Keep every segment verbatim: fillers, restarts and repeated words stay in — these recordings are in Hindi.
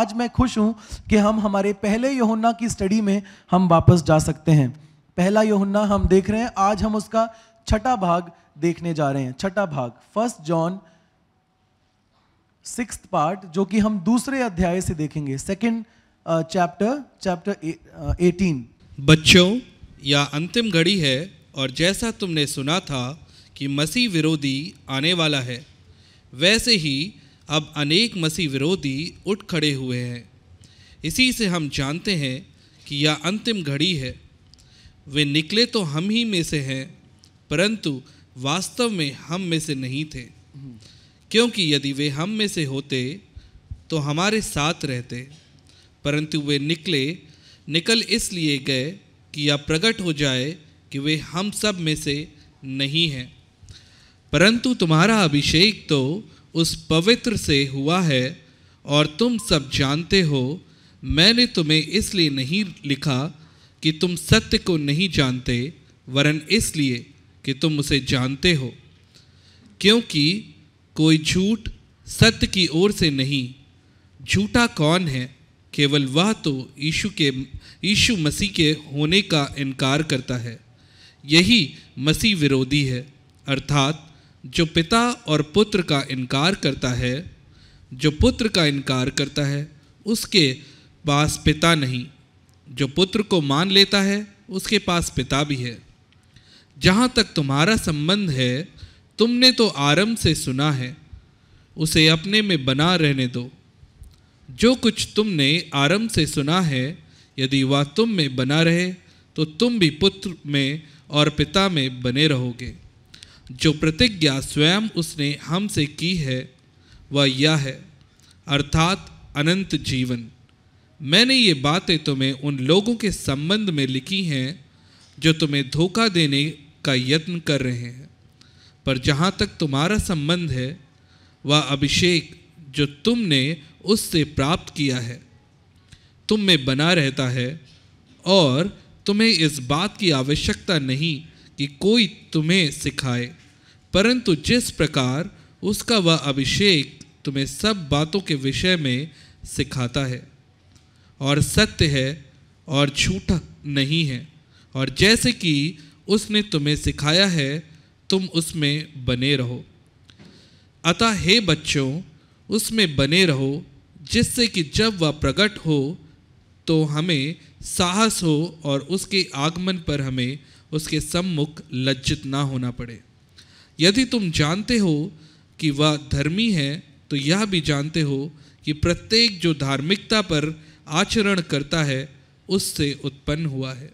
आज मैं खुश हूँ कि हम हमारे पहले यूहन्ना की स्टडी में हम वापस जा सकते हैं। पहला यूहन्ना हम देख रहे हैं, आज हम उसका छठा भाग देखने जा रहे हैं। छठा भाग फर्स्ट जॉन सिक्स्थ पार्ट, जो कि हम दूसरे अध्याय से देखेंगे, सेकंड चैप्टर चैप्टर एटीन। बच्चों, यह अंतिम घड़ी है और जैसा तुमने सुना था कि मसीह विरोधी आने वाला है, वैसे ही अब अनेक मसीह विरोधी उठ खड़े हुए हैं। इसी से हम जानते हैं कि यह अंतिम घड़ी है। वे निकले तो हम ही में से हैं, परंतु वास्तव में हम में से नहीं थे, क्योंकि यदि वे हम में से होते तो हमारे साथ रहते, परंतु वे निकले निकल इसलिए गए कि यह प्रकट हो जाए कि वे हम सब में से नहीं हैं। परंतु तुम्हारा अभिषेक तो उस पवित्र से हुआ है और तुम सब जानते हो। मैंने तुम्हें इसलिए नहीं लिखा कि तुम सत्य को नहीं जानते, वरन इसलिए कि तुम उसे जानते हो, क्योंकि कोई झूठ सत्य की ओर से नहीं। झूठा कौन है? केवल वह तो यीशु के यीशु मसीह के होने का इनकार करता है। यही मसीह विरोधी है, अर्थात जो पिता और पुत्र का इनकार करता है। जो पुत्र का इनकार करता है उसके पास पिता नहीं, जो पुत्र को मान लेता है उसके पास पिता भी है। जहाँ तक तुम्हारा संबंध है, तुमने तो आरंभ से सुना है, उसे अपने में बना रहने दो। जो कुछ तुमने आरंभ से सुना है, यदि वह तुम में बना रहे तो तुम भी पुत्र में और पिता में बने रहोगे। जो प्रतिज्ञा स्वयं उसने हमसे की है वह यह है, अर्थात अनंत जीवन। मैंने ये बातें तुम्हें उन लोगों के संबंध में लिखी हैं जो तुम्हें धोखा देने का यत्न कर रहे हैं, पर जहाँ तक तुम्हारा संबंध है, वह अभिषेक जो तुमने उससे प्राप्त किया है तुम में बना रहता है, और तुम्हें इस बात की आवश्यकता नहीं कि कोई तुम्हें सिखाए, परंतु जिस प्रकार उसका वह अभिषेक तुम्हें सब बातों के विषय में सिखाता है, और सत्य है और झूठा नहीं है, और जैसे कि उसने तुम्हें सिखाया है तुम उसमें बने रहो। अतः हे बच्चों, उसमें बने रहो, जिससे कि जब वह प्रकट हो तो हमें साहस हो और उसके आगमन पर हमें उसके सम्मुख लज्जित ना होना पड़े। यदि तुम जानते हो कि वह धर्मी है, तो यह भी जानते हो कि प्रत्येक जो धार्मिकता पर आचरण करता है उससे उत्पन्न हुआ है।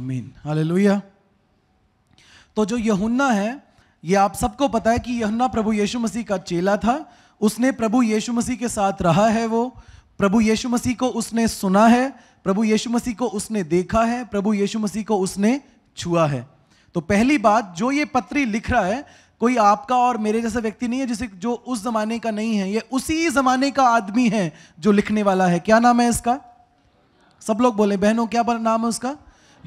आमीन, हालेलुया। तो जो यूहन्ना है, ये आप सबको पता है कि यूहन्ना प्रभु यीशु मसीह का चेला था। उसने प्रभु यीशु मसीह के साथ रहा है, वो प्रभु यीशु मसीह को उसने सुना है, प्रभु यीशु मसीह को उसने देखा है, प्रभु यीशु मसीह को उसने छुआ है। तो पहली बात, जो ये पत्री लिख रहा है कोई आपका और मेरे जैसा व्यक्ति नहीं है, जिसे जो उस जमाने का नहीं है, ये उसी जमाने का आदमी है जो लिखने वाला है। क्या नाम है इसका? सब लोग बोले बहनों, क्या नाम है उसका?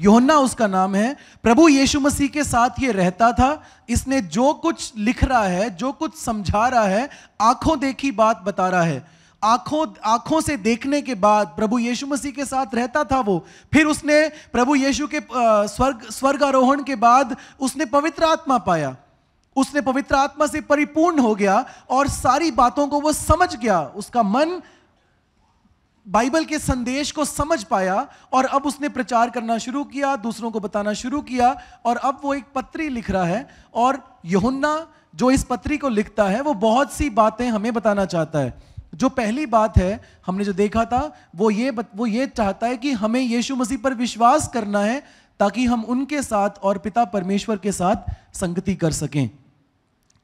यूहन्ना उसका नाम है। प्रभु यीशु मसीह के साथ ये रहता था। इसने जो कुछ लिख रहा है, जो कुछ समझा रहा है, आंखों देखी बात बता रहा है। आंखों आंखों से देखने के बाद प्रभु यीशु मसीह के साथ रहता था वो। फिर उसने प्रभु यीशु के स्वर्ग स्वर्ग आरोहण के बाद उसने पवित्र आत्मा पाया, उसने पवित्र आत्मा से परिपूर्ण हो गया और सारी बातों को वो समझ गया। उसका मन बाइबल के संदेश को समझ पाया और अब उसने प्रचार करना शुरू किया, दूसरों को बताना शुरू किया, और अब वो एक पत्री लिख रहा है। और यूहन्ना जो इस पत्री को लिखता है वो बहुत सी बातें हमें बताना चाहता है। जो पहली बात है, हमने जो देखा था, वो ये वो ये चाहता है कि हमें यीशु मसीह पर विश्वास करना है ताकि हम उनके साथ और पिता परमेश्वर के साथ संगति कर सकें।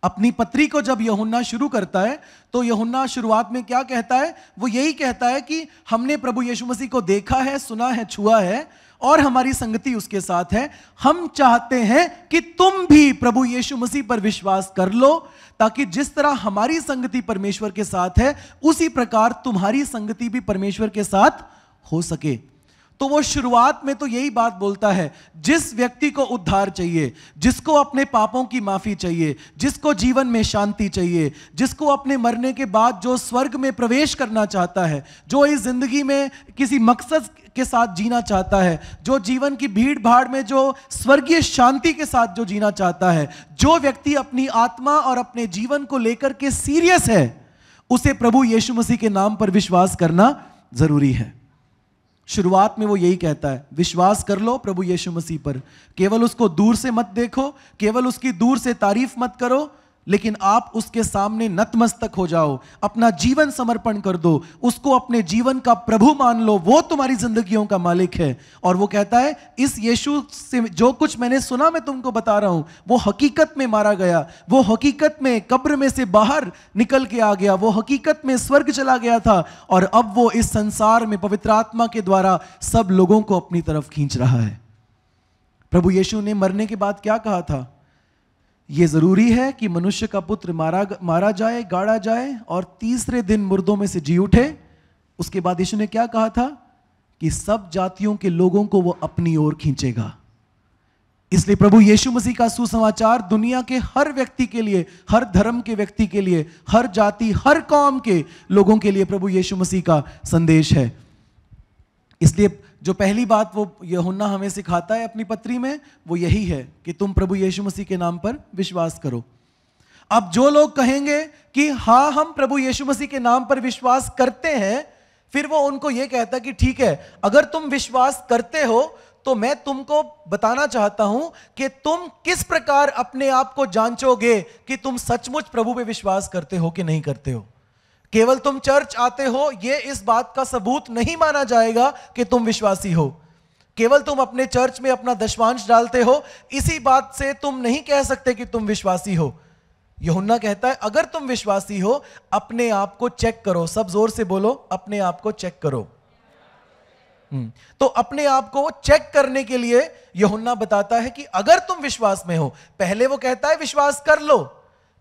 अपनी पत्री को जब यूहन्ना शुरू करता है तो यूहन्ना शुरुआत में क्या कहता है? वो यही कहता है कि हमने प्रभु यीशु मसीह को देखा है, सुना है, छुआ है, और हमारी संगति उसके साथ है। हम चाहते हैं कि तुम भी प्रभु यीशु मसीह पर विश्वास कर लो, ताकि जिस तरह हमारी संगति परमेश्वर के साथ है उसी प्रकार तुम्हारी संगति भी परमेश्वर के साथ हो सके। तो वो शुरुआत में तो यही बात बोलता है, जिस व्यक्ति को उद्धार चाहिए, जिसको अपने पापों की माफी चाहिए, जिसको जीवन में शांति चाहिए, जिसको अपने मरने के बाद जो स्वर्ग में प्रवेश करना चाहता है, जो इस जिंदगी में किसी मकसद के साथ जीना चाहता है, जो जीवन की भीड़ भाड़ में जो स्वर्गीय शांति के साथ जो जीना चाहता है, जो व्यक्ति अपनी आत्मा और अपने जीवन को लेकर के सीरियस है, उसे प्रभु यीशु मसीह के नाम पर विश्वास करना जरूरी है। शुरुआत में वो यही कहता है, विश्वास कर लो प्रभु यीशु मसीह पर। केवल उसको दूर से मत देखो, केवल उसकी दूर से तारीफ मत करो, लेकिन आप उसके सामने नतमस्तक हो जाओ, अपना जीवन समर्पण कर दो, उसको अपने जीवन का प्रभु मान लो। वो तुम्हारी जिंदगियों का मालिक है। और वो कहता है, इस यीशु से जो कुछ मैंने सुना मैं तुमको बता रहा हूं, वो हकीकत में मारा गया, वो हकीकत में कब्र में से बाहर निकल के आ गया, वो हकीकत में स्वर्ग चला गया था, और अब वो इस संसार में पवित्र आत्मा के द्वारा सब लोगों को अपनी तरफ खींच रहा है। प्रभु यीशु ने मरने के बाद क्या कहा था? ये जरूरी है कि मनुष्य का पुत्र मारा मारा जाए, गाड़ा जाए और तीसरे दिन मुर्दों में से जी उठे। उसके बाद यीशु ने क्या कहा था? कि सब जातियों के लोगों को वो अपनी ओर खींचेगा। इसलिए प्रभु यीशु मसीह का सुसमाचार दुनिया के हर व्यक्ति के लिए, हर धर्म के व्यक्ति के लिए, हर जाति, हर कौम के लोगों के लिए प्रभु यीशु मसीह का संदेश है। इसलिए जो पहली बात वो यूहन्ना हमें सिखाता है अपनी पत्री में, वो यही है कि तुम प्रभु यीशु मसीह के नाम पर विश्वास करो। अब जो लोग कहेंगे कि हाँ हम प्रभु यीशु मसीह के नाम पर विश्वास करते हैं, फिर वो उनको ये कहता कि ठीक है, अगर तुम विश्वास करते हो तो मैं तुमको बताना चाहता हूं कि तुम किस प्रकार अपने आप को जांचोगे कि तुम सचमुच प्रभु पे विश्वास करते हो कि नहीं करते हो। केवल तुम चर्च आते हो ये इस बात का सबूत नहीं माना जाएगा कि तुम विश्वासी हो। केवल तुम अपने चर्च में अपना दशवांश डालते हो, इसी बात से तुम नहीं कह सकते कि तुम विश्वासी हो। यूहन्ना कहता है, अगर तुम विश्वासी हो अपने आप को चेक करो। सब जोर से बोलो, अपने आप को चेक करो। तो अपने आप को चेक करने के लिए यूहन्ना बताता है कि अगर तुम विश्वास में हो, पहले वो कहता है विश्वास कर लो,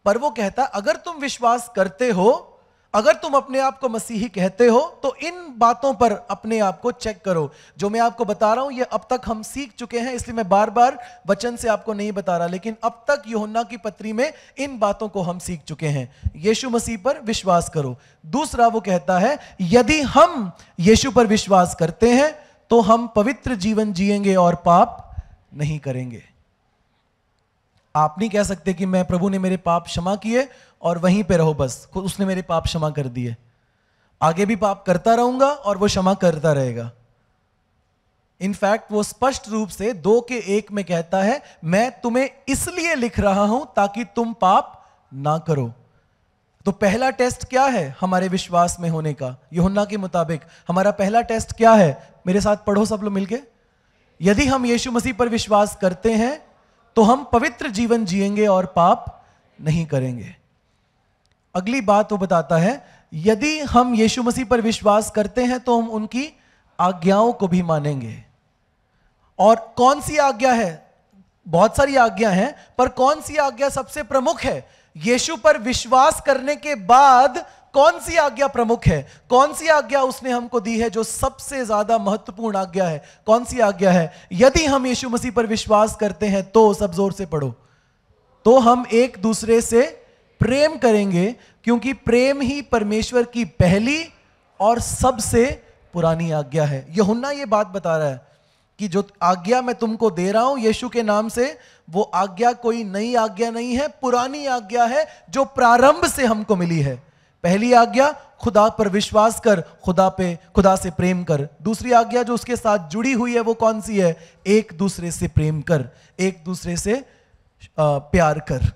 पर वो कहता है अगर तुम विश्वास करते हो, अगर तुम अपने आप को मसीही कहते हो, तो इन बातों पर अपने आप को चेक करो। जो मैं आपको बता रहा हूं ये अब तक हम सीख चुके हैं, इसलिए मैं बार बार वचन से आपको नहीं बता रहा, लेकिन अब तक यूहन्ना की पत्री में इन बातों को हम सीख चुके हैं। यीशु मसीह पर विश्वास करो। दूसरा वो कहता है, यदि हम यीशु पर विश्वास करते हैं तो हम पवित्र जीवन जिएंगे और पाप नहीं करेंगे। आप नहीं कह सकते कि मैं, प्रभु ने मेरे पाप क्षमा किए और वहीं पे रहो, बस उसने मेरे पाप क्षमा कर दिए, आगे भी पाप करता रहूंगा और वो क्षमा करता रहेगा। इनफैक्ट वो स्पष्ट रूप से दो के एक में कहता है, मैं तुम्हें इसलिए लिख रहा हूं ताकि तुम पाप ना करो। तो पहला टेस्ट क्या है हमारे विश्वास में होने का? यूहन्ना के मुताबिक हमारा पहला टेस्ट क्या है? मेरे साथ पढ़ो सब लोग मिलके। यदि हम यीशु मसीह पर विश्वास करते हैं तो हम पवित्र जीवन जिएंगे और पाप नहीं करेंगे। अगली बात वो बताता है, यदि हम यीशु मसीह पर विश्वास करते हैं तो हम उनकी आज्ञाओं को भी मानेंगे। और कौन सी आज्ञा है? बहुत सारी आज्ञा हैं, पर कौन सी आज्ञा सबसे प्रमुख है? यीशु पर विश्वास करने के बाद कौन सी आज्ञा प्रमुख है? कौन सी आज्ञा उसने हमको दी है जो सबसे ज्यादा महत्वपूर्ण आज्ञा है? कौन सी आज्ञा है? यदि हम यीशु मसीह पर विश्वास करते हैं तो, सब जोर से पढ़ो, तो हम एक दूसरे से प्रेम करेंगे, क्योंकि प्रेम ही परमेश्वर की पहली और सबसे पुरानी आज्ञा है। यूहन्ना ये बात बता रहा है कि जो आज्ञा मैं तुमको दे रहा हूं यीशु के नाम से, वो आज्ञा कोई नई आज्ञा नहीं है, पुरानी आज्ञा है जो प्रारंभ से हमको मिली है। पहली आज्ञा, खुदा पर विश्वास कर, खुदा पे, खुदा से प्रेम कर। दूसरी आज्ञा जो उसके साथ जुड़ी हुई है वो कौन सी है? एक दूसरे से प्रेम कर, एक दूसरे से प्यार कर।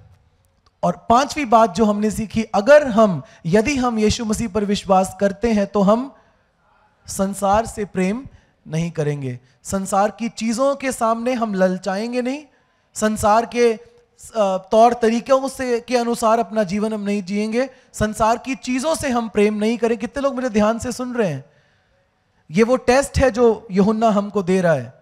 और पांचवी बात जो हमने सीखी, अगर हम, यदि हम यीशु मसीह पर विश्वास करते हैं तो हम संसार से प्रेम नहीं करेंगे। संसार की चीजों के सामने हम ललचाएंगे नहीं, संसार के तौर तरीकों से के अनुसार अपना जीवन हम नहीं जिएंगे, संसार की चीजों से हम प्रेम नहीं करें। कितने लोग मेरे ध्यान से सुन रहे हैं? ये वो टेस्ट है जो यूहन्ना हमको दे रहा है।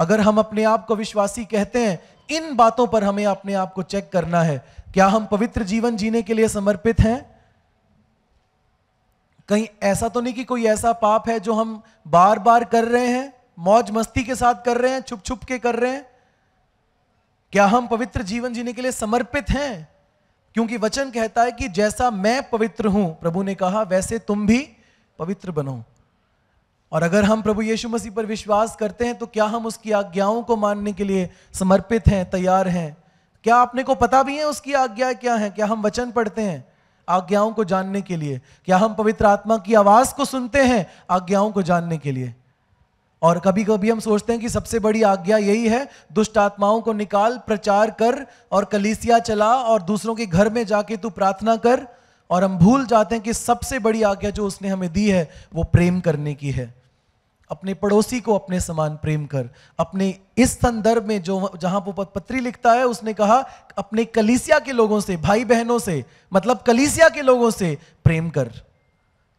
अगर हम अपने आप को विश्वासी कहते हैं, इन बातों पर हमें अपने आप को चेक करना है। क्या हम पवित्र जीवन जीने के लिए समर्पित हैं? कहीं ऐसा तो नहीं कि कोई ऐसा पाप है जो हम बार बार कर रहे हैं, मौज मस्ती के साथ कर रहे हैं, छुप छुप के कर रहे हैं? क्या हम पवित्र जीवन जीने के लिए समर्पित हैं? क्योंकि वचन कहता है कि जैसा मैं पवित्र हूं, प्रभु ने कहा, वैसे तुम भी पवित्र बनो। और अगर हम प्रभु यीशु मसीह पर विश्वास करते हैं तो क्या हम उसकी आज्ञाओं को मानने के लिए समर्पित हैं, तैयार हैं? क्या आपने को पता भी है उसकी आज्ञाएं क्या हैं? क्या हम वचन पढ़ते हैं आज्ञाओं को जानने के लिए? क्या हम पवित्र आत्मा की आवाज को सुनते हैं आज्ञाओं को जानने के लिए? और कभी कभी हम सोचते हैं कि सबसे बड़ी आज्ञा यही है, दुष्ट आत्माओं को निकाल, प्रचार कर और कलीसिया चला और दूसरों के घर में जाके तू प्रार्थना कर। और हम भूल जाते हैं कि सबसे बड़ी आज्ञा जो उसने हमें दी है वो प्रेम करने की है। अपने पड़ोसी को अपने समान प्रेम कर। अपने इस संदर्भ में जो जहां वो पत्री लिखता है, उसने कहा अपने कलीसिया के लोगों से, भाई बहनों से, मतलब कलीसिया के लोगों से प्रेम कर।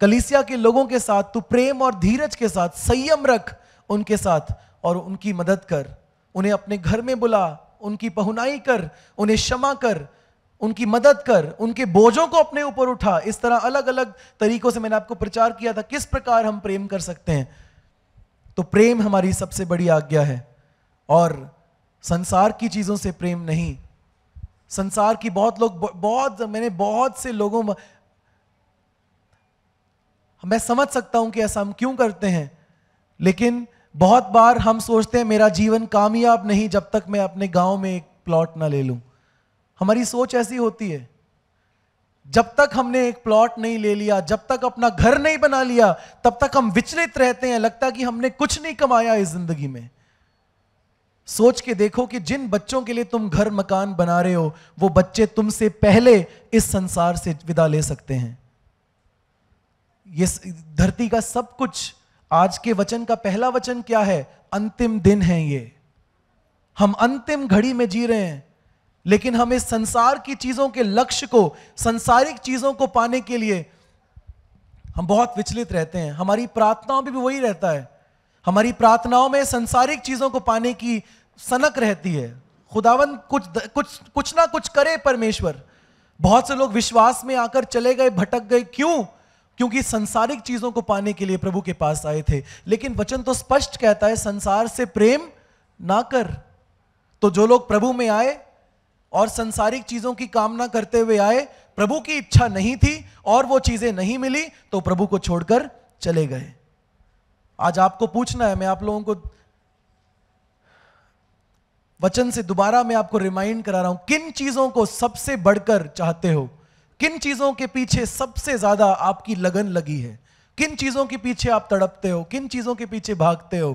कलीसिया के लोगों के साथ तू प्रेम और धीरज के साथ संयम रख उनके साथ, और उनकी मदद कर, उन्हें अपने घर में बुला, उनकी पहुनाई कर, उन्हें क्षमा कर, उनकी मदद कर, उनके बोझों को अपने ऊपर उठा। इस तरह अलग अलग तरीकों से मैंने आपको प्रचार किया था किस प्रकार हम प्रेम कर सकते हैं। तो प्रेम हमारी सबसे बड़ी आज्ञा है, और संसार की चीज़ों से प्रेम नहीं। संसार की बहुत लोग बहुत मैंने बहुत से लोगों मैं समझ सकता हूं कि ऐसा हम क्यों करते हैं, लेकिन बहुत बार हम सोचते हैं मेरा जीवन कामयाब नहीं जब तक मैं अपने गांव में एक प्लॉट ना ले लूं। हमारी सोच ऐसी होती है, जब तक हमने एक प्लॉट नहीं ले लिया, जब तक अपना घर नहीं बना लिया, तब तक हम विचलित रहते हैं। लगता है कि हमने कुछ नहीं कमाया इस जिंदगी में। सोच के देखो कि जिन बच्चों के लिए तुम घर मकान बना रहे हो, वो बच्चे तुमसे पहले इस संसार से विदा ले सकते हैं। ये धरती का सब कुछ, आज के वचन का पहला वचन क्या है? अंतिम दिन है ये। हम अंतिम घड़ी में जी रहे हैं, लेकिन हम इस संसार की चीजों के लक्ष्य को, संसारिक चीजों को पाने के लिए हम बहुत विचलित रहते हैं। हमारी प्रार्थनाओं में भी वही रहता है। हमारी प्रार्थनाओं में संसारिक चीजों को पाने की सनक रहती है। खुदावन कुछ कुछ कुछ ना कुछ करे परमेश्वर। बहुत से लोग विश्वास में आकर चले गए, भटक गए। क्यों? क्योंकि संसारिक चीजों को पाने के लिए प्रभु के पास आए थे। लेकिन वचन तो स्पष्ट कहता है संसार से प्रेम ना कर। तो जो लोग प्रभु में आए और संसारिक चीजों की कामना करते हुए आए, प्रभु की इच्छा नहीं थी और वो चीजें नहीं मिली, तो प्रभु को छोड़कर चले गए। आज आपको पूछना है, मैं आप लोगों को वचन से दोबारा मैं आपको रिमाइंड करा रहा हूं, किन चीजों को सबसे बढ़कर चाहते हो? किन चीजों के पीछे सबसे ज्यादा आपकी लगन लगी है? किन चीजों के पीछे आप तड़पते हो? किन चीजों के पीछे भागते हो?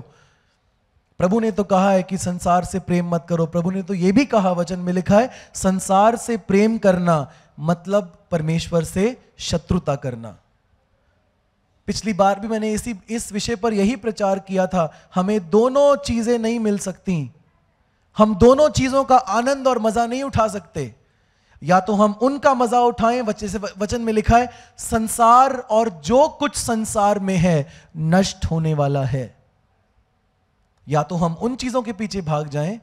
प्रभु ने तो कहा है कि संसार से प्रेम मत करो। प्रभु ने तो यह भी कहा, वचन में लिखा है, संसार से प्रेम करना मतलब परमेश्वर से शत्रुता करना। पिछली बार भी मैंने इसी इस विषय पर यही प्रचार किया था। हमें दोनों चीजें नहीं मिल सकती। हम दोनों चीजों का आनंद और मजा नहीं उठा सकते। या तो हम उनका मजा उठाएं, वचन में लिखा है, संसार और जो कुछ संसार में है नष्ट होने वाला है। या तो हम उन चीजों के पीछे भाग जाएं,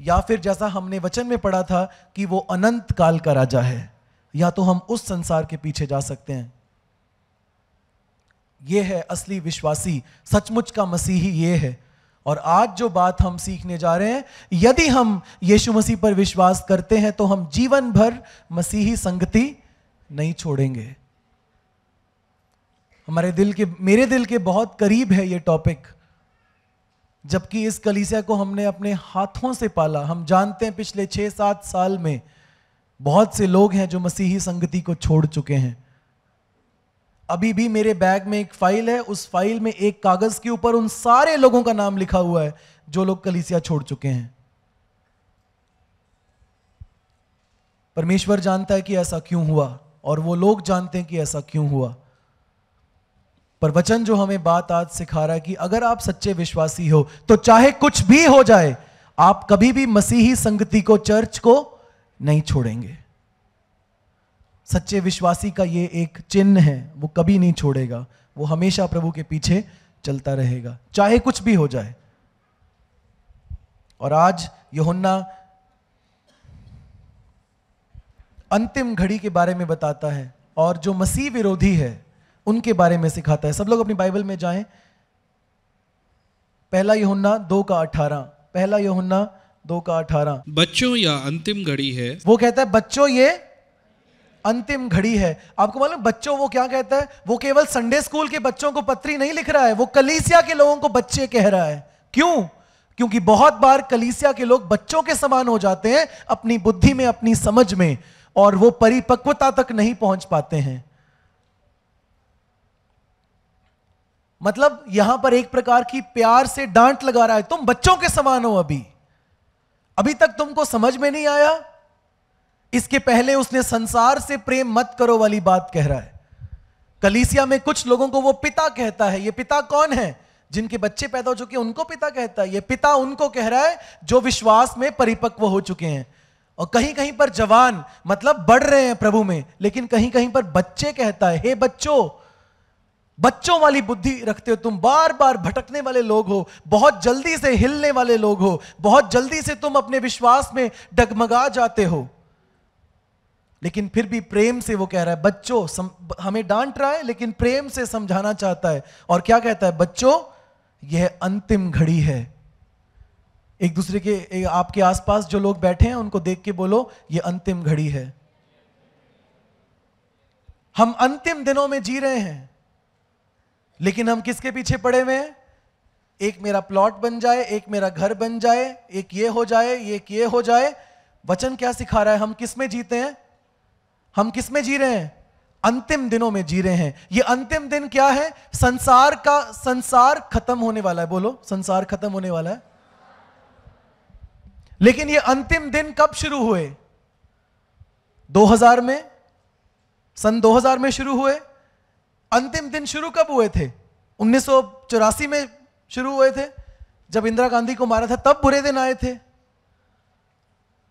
या फिर जैसा हमने वचन में पढ़ा था कि वो अनंत काल का राजा है, या तो हम उस संसार के पीछे जा सकते हैं। ये है असली विश्वासी, सचमुच का मसीही ये है। और आज जो बात हम सीखने जा रहे हैं, यदि हम यीशु मसीह पर विश्वास करते हैं तो हम जीवन भर मसीही संगति नहीं छोड़ेंगे। हमारे दिल के मेरे दिल के बहुत करीब है ये टॉपिक, जबकि इस कलीसिया को हमने अपने हाथों से पाला। हम जानते हैं पिछले छः सात साल में बहुत से लोग हैं जो मसीही संगति को छोड़ चुके हैं। अभी भी मेरे बैग में एक फाइल है, उस फाइल में एक कागज के ऊपर उन सारे लोगों का नाम लिखा हुआ है जो लोग कलीसिया छोड़ चुके हैं। परमेश्वर जानता है कि ऐसा क्यों हुआ, और वो लोग जानते हैं कि ऐसा क्यों हुआ। पर वचन जो हमें बात आज सिखा रहा है कि अगर आप सच्चे विश्वासी हो तो चाहे कुछ भी हो जाए, आप कभी भी मसीही संगति को, चर्च को नहीं छोड़ेंगे। सच्चे विश्वासी का ये एक चिन्ह है, वो कभी नहीं छोड़ेगा, वो हमेशा प्रभु के पीछे चलता रहेगा, चाहे कुछ भी हो जाए। और आज यूहन्ना अंतिम घड़ी के बारे में बताता है, और जो मसीह विरोधी है उनके बारे में सिखाता है। सब लोग अपनी बाइबल में जाएं, पहला यूहन्ना दो का अठारह पहला यूहन्ना दो का अठारह बच्चों या अंतिम घड़ी है। वो कहता है बच्चों ये अंतिम घड़ी है। आपको मालूम बच्चों वो क्या कहता है? वो केवल संडे स्कूल के बच्चों को पत्री नहीं लिख रहा है, वो कलीसिया के लोगों को बच्चे कह रहा है। क्यों? क्योंकि बहुत बार कलीसिया के लोग बच्चों के समान हो जाते हैं अपनी बुद्धि में, अपनी समझ में, और वो परिपक्वता तक नहीं पहुंच पाते हैं। मतलब यहां पर एक प्रकार की प्यार से डांट लगा रहा है, तुम बच्चों के समान हो, अभी अभी तक तुमको समझ में नहीं आया। इसके पहले उसने संसार से प्रेम मत करो वाली बात कह रहा है। कलीसिया में कुछ लोगों को वो पिता कहता है। ये पिता कौन है? जिनके बच्चे पैदा हो चुके हैं उनको पिता कहता है। ये पिता उनको कह रहा है जो विश्वास में परिपक्व हो चुके हैं, और कहीं कहीं पर जवान मतलब बढ़ रहे हैं प्रभु में, लेकिन कहीं कहीं पर बच्चे कहता है। हे बच्चों, बच्चों वाली बुद्धि रखते हो तुम, बार बार भटकने वाले लोग हो, बहुत जल्दी से हिलने वाले लोग हो, बहुत जल्दी से तुम अपने विश्वास में डगमगा जाते हो। लेकिन फिर भी प्रेम से वो कह रहा है बच्चों, सम, हमें डांट रहा है लेकिन प्रेम से समझाना चाहता है। और क्या कहता है? बच्चों यह अंतिम घड़ी है। एक दूसरे के, आपके आसपास जो लोग बैठे हैं उनको देख के बोलो, यह अंतिम घड़ी है। हम अंतिम दिनों में जी रहे हैं, लेकिन हम किसके पीछे पड़े हुए हैं? एक मेरा प्लॉट बन जाए, एक मेरा घर बन जाए, एक ये हो जाए, एक ये हो जाए। वचन क्या सिखा रहा है? हम किस में जीते हैं? हम किस में जी रहे हैं? अंतिम दिनों में जी रहे हैं। ये अंतिम दिन क्या है? संसार का, संसार खत्म होने वाला है। बोलो, संसार खत्म होने वाला है। लेकिन ये अंतिम दिन कब शुरू हुए? दो हज़ार में, सन दो हज़ार में शुरू हुए। अंतिम दिन शुरू कब हुए थे? उन्नीस सौ चौरासी में शुरू हुए थे, जब इंदिरा गांधी को मारा था तब बुरे दिन आए थे।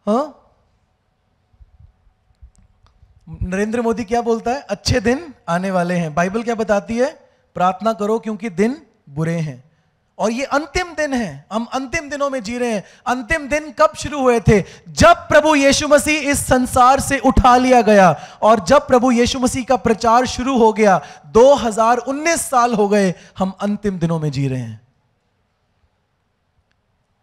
हाँ, नरेंद्र मोदी क्या बोलता है? अच्छे दिन आने वाले हैं। बाइबल क्या बताती है? प्रार्थना करो क्योंकि दिन बुरे हैं। और ये अंतिम दिन है, हम अंतिम दिनों में जी रहे हैं। अंतिम दिन कब शुरू हुए थे? जब प्रभु यीशु मसीह इस संसार से उठा लिया गया, और जब प्रभु यीशु मसीह का प्रचार शुरू हो गया। दो हज़ार उन्नीस साल हो गए हम अंतिम दिनों में जी रहे हैं।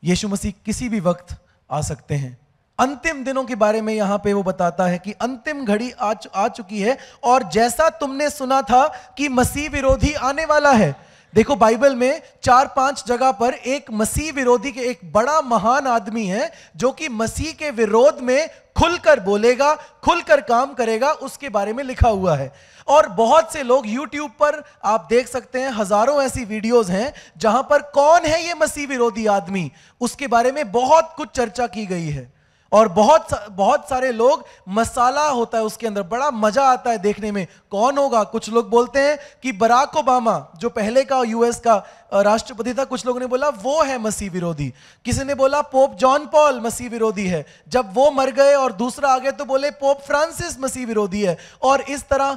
यीशु मसीह किसी भी वक्त आ सकते हैं। अंतिम दिनों के बारे में यहां पे वो बताता है कि अंतिम घड़ी आ, चु, आ चुकी है, और जैसा तुमने सुना था कि मसीह विरोधी आने वाला है। देखो बाइबल में चार पांच जगह पर एक मसीह विरोधी के, एक बड़ा महान आदमी है जो कि मसीह के विरोध में खुलकर बोलेगा, खुलकर काम करेगा, उसके बारे में लिखा हुआ है। और बहुत से लोग यूट्यूब पर आप देख सकते हैं, हजारों ऐसी वीडियोस हैं जहां पर कौन है ये मसीह विरोधी आदमी, उसके बारे में बहुत कुछ चर्चा की गई है। और बहुत सा, बहुत सारे लोग, मसाला होता है उसके अंदर, बड़ा मजा आता है देखने में। कौन होगा? कुछ लोग बोलते हैं कि बराक ओबामा जो पहले का यूएस का राष्ट्रपति था, कुछ लोगों ने बोला वो है मसीह विरोधी। किसी ने बोला पोप जॉन पॉल मसीह विरोधी है, जब वो मर गए और दूसरा आ गया तो बोले पोप फ्रांसिस मसीह विरोधी है। और इस तरह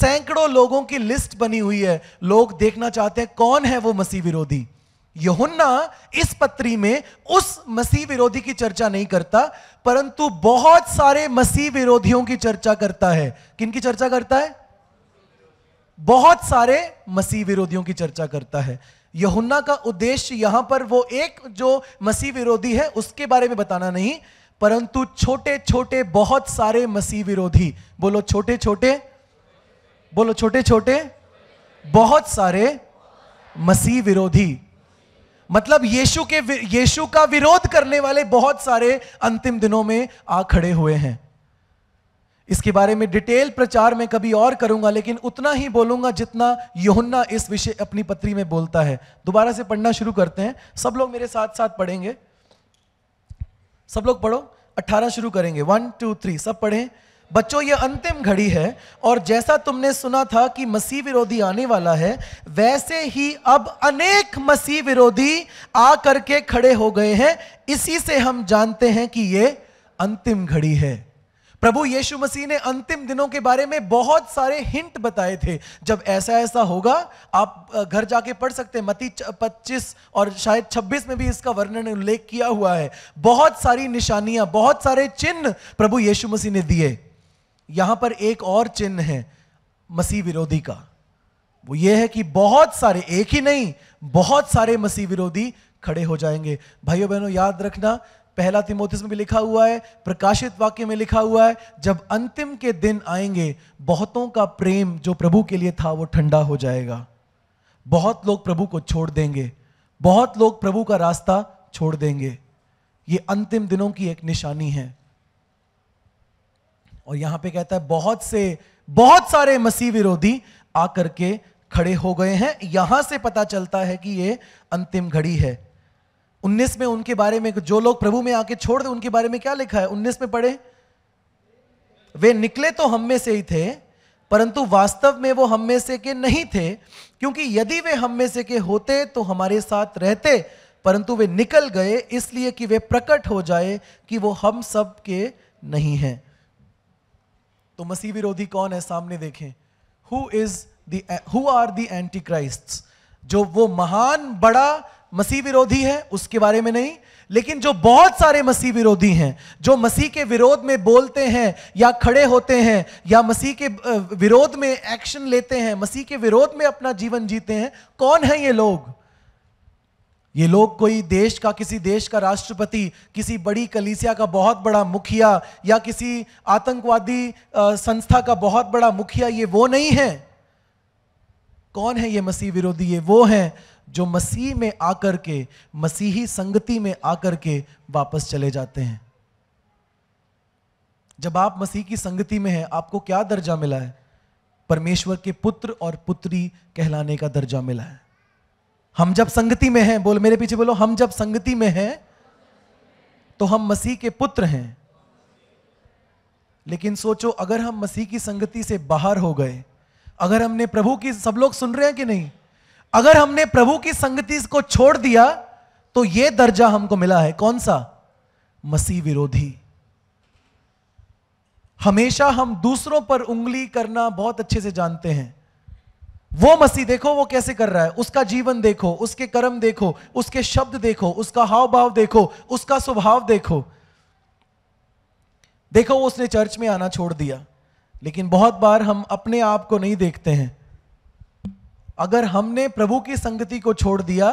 सैकड़ों लोगों की लिस्ट बनी हुई है। लोग देखना चाहते हैं कौन है वो मसीह विरोधी। यूहन्ना इस पत्री में उस मसीह विरोधी की चर्चा नहीं करता, परंतु बहुत सारे मसीह विरोधियों की चर्चा करता है। किनकी चर्चा करता है? बहुत सारे मसीह विरोधियों की चर्चा करता है। यूहन्ना का उद्देश्य यहां पर वो एक जो मसीह विरोधी है उसके बारे में बताना नहीं, परंतु छोटे छोटे बहुत सारे मसीह विरोधी। बोलो छोटे छोटे, बोलो छोटे छोटे बहुत सारे मसीह विरोधी। मतलब यीशु के, यीशु का विरोध करने वाले बहुत सारे अंतिम दिनों में आ खड़े हुए हैं। इसके बारे में डिटेल प्रचार मैं कभी और करूंगा, लेकिन उतना ही बोलूंगा जितना यूहन्ना इस विषय अपनी पत्री में बोलता है। दोबारा से पढ़ना शुरू करते हैं। सब लोग मेरे साथ साथ पढ़ेंगे। सब लोग पढ़ो, अठारह शुरू करेंगे, वन टू थ्री, सब पढ़ें। बच्चों ये अंतिम घड़ी है, और जैसा तुमने सुना था कि मसीह विरोधी आने वाला है, वैसे ही अब अनेक मसीह विरोधी आ करके खड़े हो गए हैं। इसी से हम जानते हैं कि ये अंतिम घड़ी है। प्रभु यीशु मसीह ने अंतिम दिनों के बारे में बहुत सारे हिंट बताए थे। जब ऐसा ऐसा होगा, आप घर जाके पढ़ सकते हैं, मत्ती पच्चीस और शायद छब्बीस में भी इसका वर्णन उल्लेख किया हुआ है। बहुत सारी निशानियां, बहुत सारे चिन्ह प्रभु यीशु मसीह ने दिए। यहां पर एक और चिन्ह है मसीह विरोधी का, वो ये है कि बहुत सारे, एक ही नहीं, बहुत सारे मसीह विरोधी खड़े हो जाएंगे। भाइयों बहनों, याद रखना, पहला तीमोथियस में भी लिखा हुआ है, प्रकाशित वाक्य में लिखा हुआ है, जब अंतिम के दिन आएंगे बहुतों का प्रेम जो प्रभु के लिए था वो ठंडा हो जाएगा। बहुत लोग प्रभु को छोड़ देंगे, बहुत लोग प्रभु का रास्ता छोड़ देंगे। ये अंतिम दिनों की एक निशानी है। और यहां पे कहता है बहुत से बहुत सारे मसीह विरोधी आकर के खड़े हो गए हैं। यहां से पता चलता है कि ये अंतिम घड़ी है। उन्नीस में उनके बारे में, जो लोग प्रभु में आके छोड़ दे उनके बारे में क्या लिखा है? उन्नीस में पढ़े, वे निकले तो हम में से ही थे, परंतु वास्तव में वो हम में से के नहीं थे, क्योंकि यदि वे हम में से के होते तो हमारे साथ रहते, परंतु वे निकल गए इसलिए कि वे प्रकट हो जाए कि वो हम सब के नहीं हैं। तो मसीह विरोधी कौन है सामने देखें। Who is the who are the anti क्राइस्ट्स। जो वो महान बड़ा मसीह विरोधी है उसके बारे में नहीं, लेकिन जो बहुत सारे मसीह विरोधी हैं, जो मसीह के विरोध में बोलते हैं या खड़े होते हैं या मसीह के विरोध में एक्शन लेते हैं, मसीह के विरोध में अपना जीवन जीते हैं, कौन है ये लोग? ये लोग कोई देश का, किसी देश का राष्ट्रपति, किसी बड़ी कलीसिया का बहुत बड़ा मुखिया या किसी आतंकवादी संस्था का बहुत बड़ा मुखिया, ये वो नहीं है। कौन है ये मसीह विरोधी? ये वो हैं जो मसीह में आकर के, मसीही संगति में आकर के वापस चले जाते हैं। जब आप मसीह की संगति में हैं, आपको क्या दर्जा मिला है? परमेश्वर के पुत्र और पुत्री कहलाने का दर्जा मिला है। हम जब संगति में हैं, बोल मेरे पीछे बोलो, हम जब संगति में हैं तो हम मसीह के पुत्र हैं। लेकिन सोचो, अगर हम मसीह की संगति से बाहर हो गए, अगर हमने प्रभु की, सब लोग सुन रहे हैं कि नहीं, अगर हमने प्रभु की संगति को छोड़ दिया तो यह दर्जा हमको मिला है, कौन सा? मसीह विरोधी। हमेशा हम दूसरों पर उंगली करना बहुत अच्छे से जानते हैं। वो मसीह देखो वो कैसे कर रहा है, उसका जीवन देखो, उसके कर्म देखो, उसके शब्द देखो, उसका हाव भाव देखो, उसका स्वभाव देखो। देखो उसने चर्च में आना छोड़ दिया। लेकिन बहुत बार हम अपने आप को नहीं देखते हैं। अगर हमने प्रभु की संगति को छोड़ दिया,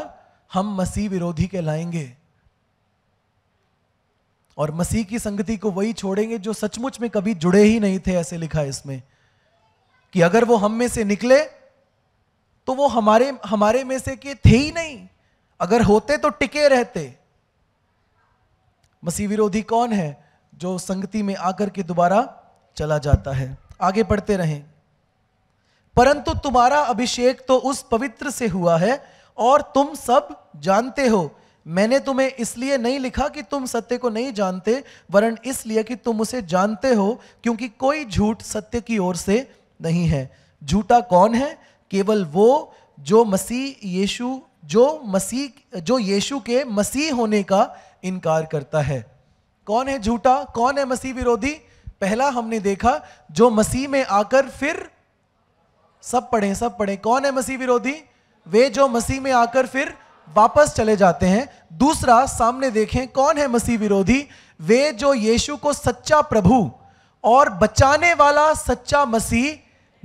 हम मसीह विरोधी कहलाएंगे। और मसीह की संगति को वही छोड़ेंगे जो सचमुच में कभी जुड़े ही नहीं थे। ऐसे लिखा है इसमें कि अगर वो हम में से निकले तो वो हमारे हमारे में से के थे ही नहीं, अगर होते तो टिके रहते। मसीह विरोधी कौन है? जो संगति में आकर के दोबारा चला जाता है। आगे पढ़ते रहें। परंतु तुम्हारा अभिषेक तो उस पवित्र से हुआ है और तुम सब जानते हो। मैंने तुम्हें इसलिए नहीं लिखा कि तुम सत्य को नहीं जानते, वरन इसलिए कि तुम उसे जानते हो, क्योंकि कोई झूठ सत्य की ओर से नहीं है। झूठा कौन है? केवल वो जो मसीह यीशु जो मसीह जो यीशु के मसीह होने का इनकार करता है। कौन है झूठा? कौन है मसीह विरोधी? पहला हमने देखा जो मसीह में आकर फिर, सब पढ़ें सब पढ़ें, कौन है मसीह विरोधी? वे जो मसीह में आकर फिर वापस चले जाते हैं। दूसरा सामने देखें, कौन है मसीह विरोधी? वे जो यीशु को सच्चा प्रभु और बचाने वाला सच्चा मसीह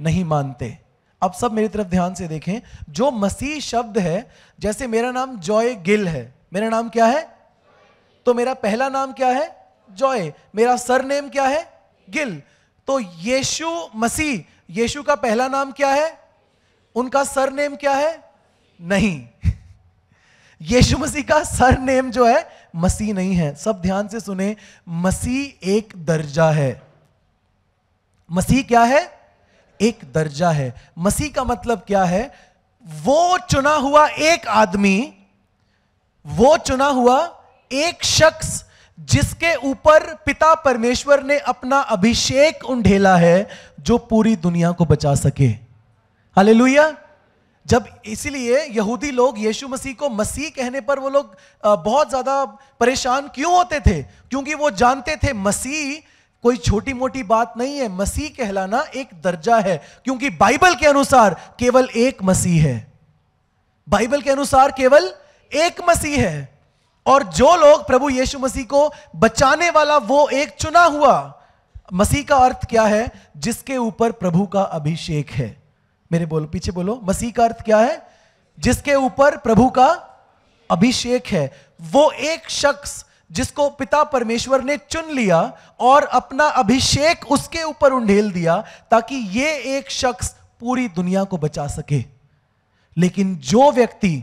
नहीं मानते। अब सब मेरी तरफ ध्यान से देखें। जो मसीह शब्द है, जैसे मेरा नाम जॉय गिल है। मेरा नाम क्या है? तो मेरा पहला नाम क्या है? जॉय। मेरा सरनेम क्या है? गिल। तो यीशु मसीह, यीशु का पहला नाम क्या है? उनका सरनेम क्या है? नहीं। यीशु मसीह का सरनेम जो है मसीह नहीं है। सब ध्यान से सुने, मसीह एक दर्जा है। मसीह क्या है? एक दर्जा है। मसीह का मतलब क्या है? वो चुना हुआ एक आदमी, वो चुना हुआ एक शख्स जिसके ऊपर पिता परमेश्वर ने अपना अभिषेक उंडेला है, जो पूरी दुनिया को बचा सके। हालेलुया। जब इसलिए यहूदी लोग यीशु मसीह को मसीह कहने पर वो लोग बहुत ज्यादा परेशान क्यों होते थे? क्योंकि वो जानते थे मसीह कोई छोटी मोटी बात नहीं है। मसीह कहलाना एक दर्जा है, क्योंकि बाइबल के अनुसार केवल एक मसीह है। बाइबल के अनुसार केवल एक मसीह है। और जो लोग प्रभु यीशु मसीह को बचाने वाला, वो एक चुना हुआ। मसीह का अर्थ क्या है? जिसके ऊपर प्रभु का अभिषेक है। मेरे बोल पीछे बोलो, मसीह का अर्थ क्या है? जिसके ऊपर प्रभु का अभिषेक है, वो एक शख्स जिसको पिता परमेश्वर ने चुन लिया और अपना अभिषेक उसके ऊपर उंडेल दिया ताकि ये एक शख्स पूरी दुनिया को बचा सके। लेकिन जो व्यक्ति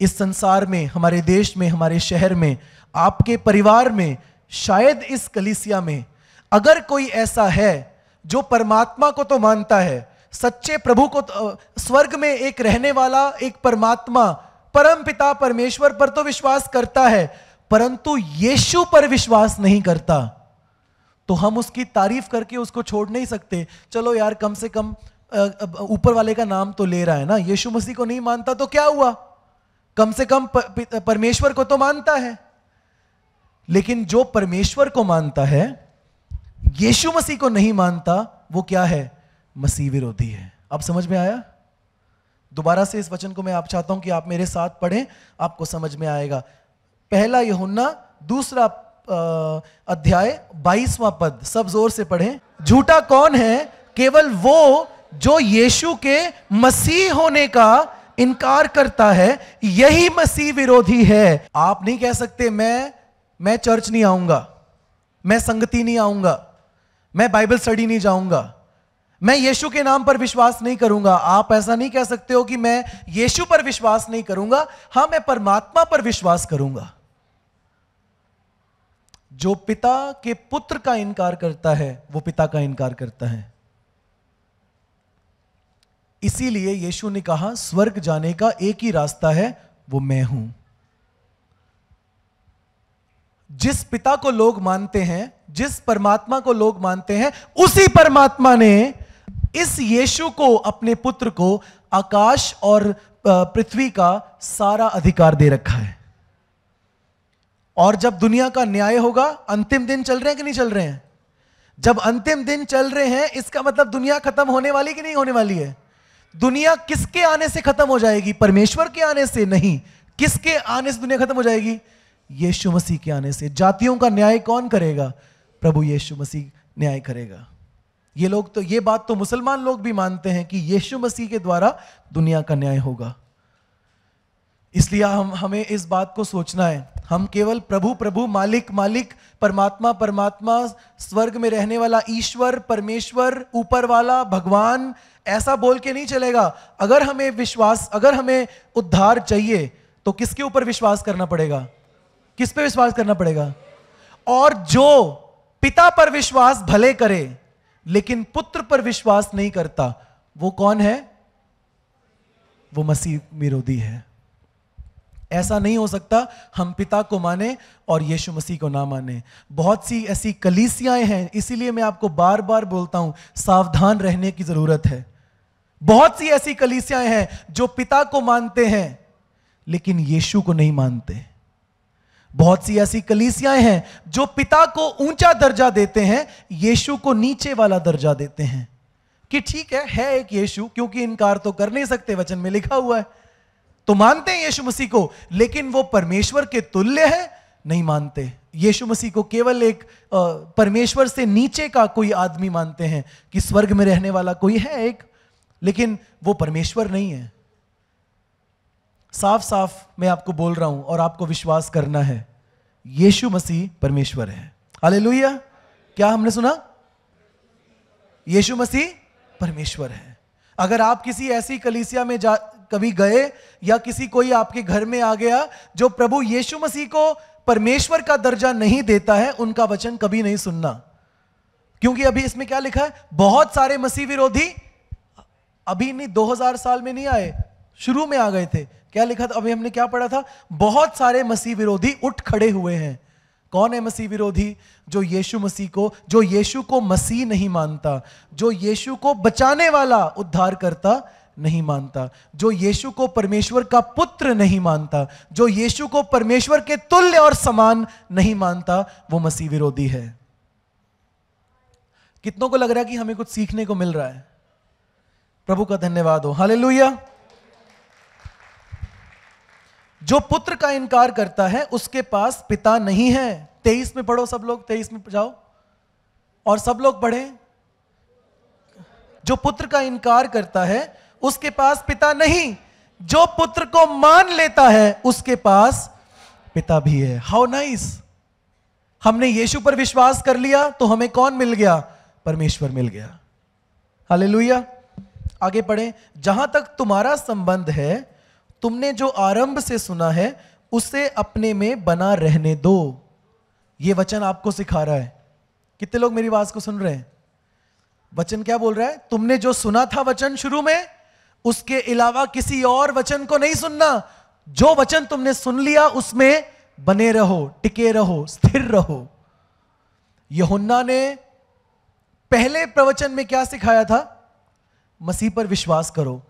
इस संसार में, हमारे देश में, हमारे शहर में, आपके परिवार में, शायद इस कलीसिया में अगर कोई ऐसा है जो परमात्मा को तो मानता है, सच्चे प्रभु को, स्वर्ग में एक रहने वाला एक परमात्मा, परम पिता परमेश्वर पर तो विश्वास करता है, परंतु यीशु पर विश्वास नहीं करता, तो हम उसकी तारीफ करके उसको छोड़ नहीं सकते। चलो यार, कम से कम ऊपर वाले का नाम तो ले रहा है ना, यीशु मसीह को नहीं मानता तो क्या हुआ, कम से कम परमेश्वर को तो मानता है। लेकिन जो परमेश्वर को मानता है, यीशु मसीह को नहीं मानता, वो क्या है? मसीह विरोधी है। अब समझ में आया? दोबारा से इस वचन को मैं आप चाहता हूं कि आप मेरे साथ पढ़ें, आपको समझ में आएगा। पहला यूहन्ना दूसरा अध्याय बाईसवां पद, सब जोर से पढ़ें। झूठा कौन है? केवल वो जो यीशु के मसीह होने का इनकार करता है, यही मसीह विरोधी है। आप नहीं कह सकते मैं मैं चर्च नहीं आऊंगा, मैं संगति नहीं आऊंगा, मैं बाइबल स्टडी नहीं जाऊंगा, मैं यीशु के नाम पर विश्वास नहीं करूंगा। आप ऐसा नहीं कह सकते हो कि मैं यीशु पर विश्वास नहीं करूंगा। हाँ, मैं परमात्मा पर विश्वास करूंगा। जो पिता के पुत्र का इनकार करता है, वो पिता का इनकार करता है। इसीलिए यीशु ने कहा स्वर्ग जाने का एक ही रास्ता है, वो मैं हूं। जिस पिता को लोग मानते हैं, जिस परमात्मा को लोग मानते हैं, उसी परमात्मा ने इस यीशु को, अपने पुत्र को, आकाश और पृथ्वी का सारा अधिकार दे रखा है। और जब दुनिया का न्याय होगा, अंतिम दिन चल रहे हैं कि नहीं चल रहे हैं? जब अंतिम दिन चल रहे हैं, इसका मतलब दुनिया खत्म होने वाली कि नहीं होने वाली है? दुनिया किसके आने से खत्म हो जाएगी? परमेश्वर के आने से नहीं। किसके आने से दुनिया खत्म हो जाएगी? यीशु मसीह के आने से। जातियों का न्याय कौन करेगा? प्रभु यीशु मसीह न्याय करेगा। ये लोग तो, ये बात तो मुसलमान लोग भी मानते हैं कि यीशु मसीह के द्वारा दुनिया का न्याय होगा। इसलिए हम हमें इस बात को सोचना है, हम केवल प्रभु प्रभु, मालिक मालिक, परमात्मा परमात्मा, स्वर्ग में रहने वाला ईश्वर, परमेश्वर, ऊपर वाला, भगवान, ऐसा बोल के नहीं चलेगा। अगर हमें विश्वास, अगर हमें उद्धार चाहिए तो किसके ऊपर विश्वास करना पड़ेगा? किस पे विश्वास करना पड़ेगा? और जो पिता पर विश्वास भले करे लेकिन पुत्र पर विश्वास नहीं करता, वो कौन है? वो मसीह विरोधी है। ऐसा नहीं हो सकता हम पिता को माने और यीशु मसीह को ना माने। बहुत सी ऐसी कलीसियाएं हैं, इसीलिए मैं आपको बार बार बोलता हूं, सावधान रहने की जरूरत है। बहुत सी ऐसी कलीसियाएं हैं जो पिता को मानते हैं लेकिन यीशु को नहीं मानते। बहुत सी ऐसी कलीसियाएं हैं जो पिता को ऊंचा दर्जा देते हैं, यीशु को नीचे वाला दर्जा देते हैं कि ठीक है, है एक यीशु, क्योंकि इनकार तो कर नहीं सकते, वचन में लिखा हुआ है, तो मानते हैं यीशु मसीह को, लेकिन वो परमेश्वर के तुल्य है नहीं मानते। यीशु मसीह को केवल एक परमेश्वर से नीचे का कोई आदमी मानते हैं कि स्वर्ग में रहने वाला कोई है एक, लेकिन वो परमेश्वर नहीं है। साफ साफ मैं आपको बोल रहा हूं और आपको विश्वास करना है, यीशु मसीह परमेश्वर है। हालेलुया! क्या हमने सुना? यीशु मसीह परमेश्वर है। अगर आप किसी ऐसी कलीसिया में जा कभी गए या किसी कोई आपके घर में आ गया जो प्रभु यीशु मसीह को परमेश्वर का दर्जा नहीं देता है, उनका वचन कभी नहीं सुनना, क्योंकि अभी इसमें क्या लिखा है? बहुत सारे मसीह विरोधी अभी नहीं, दो हजार साल में नहीं आए, शुरू में आ गए थे। क्या लिखा था? अभी हमने क्या पढ़ा था? बहुत सारे मसीह विरोधी उठ खड़े हुए हैं। कौन है मसीह विरोधी? जो यीशु मसीह को, जो यीशु को मसीह नहीं मानता, जो यीशु को बचाने वाला, उद्धार करता नहीं मानता, जो यीशु को परमेश्वर का पुत्र नहीं मानता, जो यीशु को परमेश्वर के तुल्य और समान नहीं मानता, वो मसीह विरोधी है। कितनों को लग रहा है कि हमें कुछ सीखने को मिल रहा है? प्रभु का धन्यवाद हो। हालेलुया! जो पुत्र का इनकार करता है उसके पास पिता नहीं है। तेईस में पढ़ो सब लोग, तेईस में जाओ और सब लोग पढ़े। जो पुत्र का इनकार करता है उसके पास पिता नहीं, जो पुत्र को मान लेता है उसके पास पिता भी है। How nice. हमने यीशु पर विश्वास कर लिया तो हमें कौन मिल गया? परमेश्वर मिल गया। हालेलुया। आगे पढ़ें। जहां तक तुम्हारा संबंध है, तुमने जो आरंभ से सुना है उसे अपने में बना रहने दो। यह वचन आपको सिखा रहा है। कितने लोग मेरी आवाज को सुन रहे हैं? वचन क्या बोल रहा है? तुमने जो सुना था वचन शुरू में, उसके अलावा किसी और वचन को नहीं सुनना। जो वचन तुमने सुन लिया उसमें बने रहो, टिके रहो, स्थिर रहो। यूहन्ना ने पहले प्रवचन में क्या सिखाया था? मसीह पर विश्वास करो।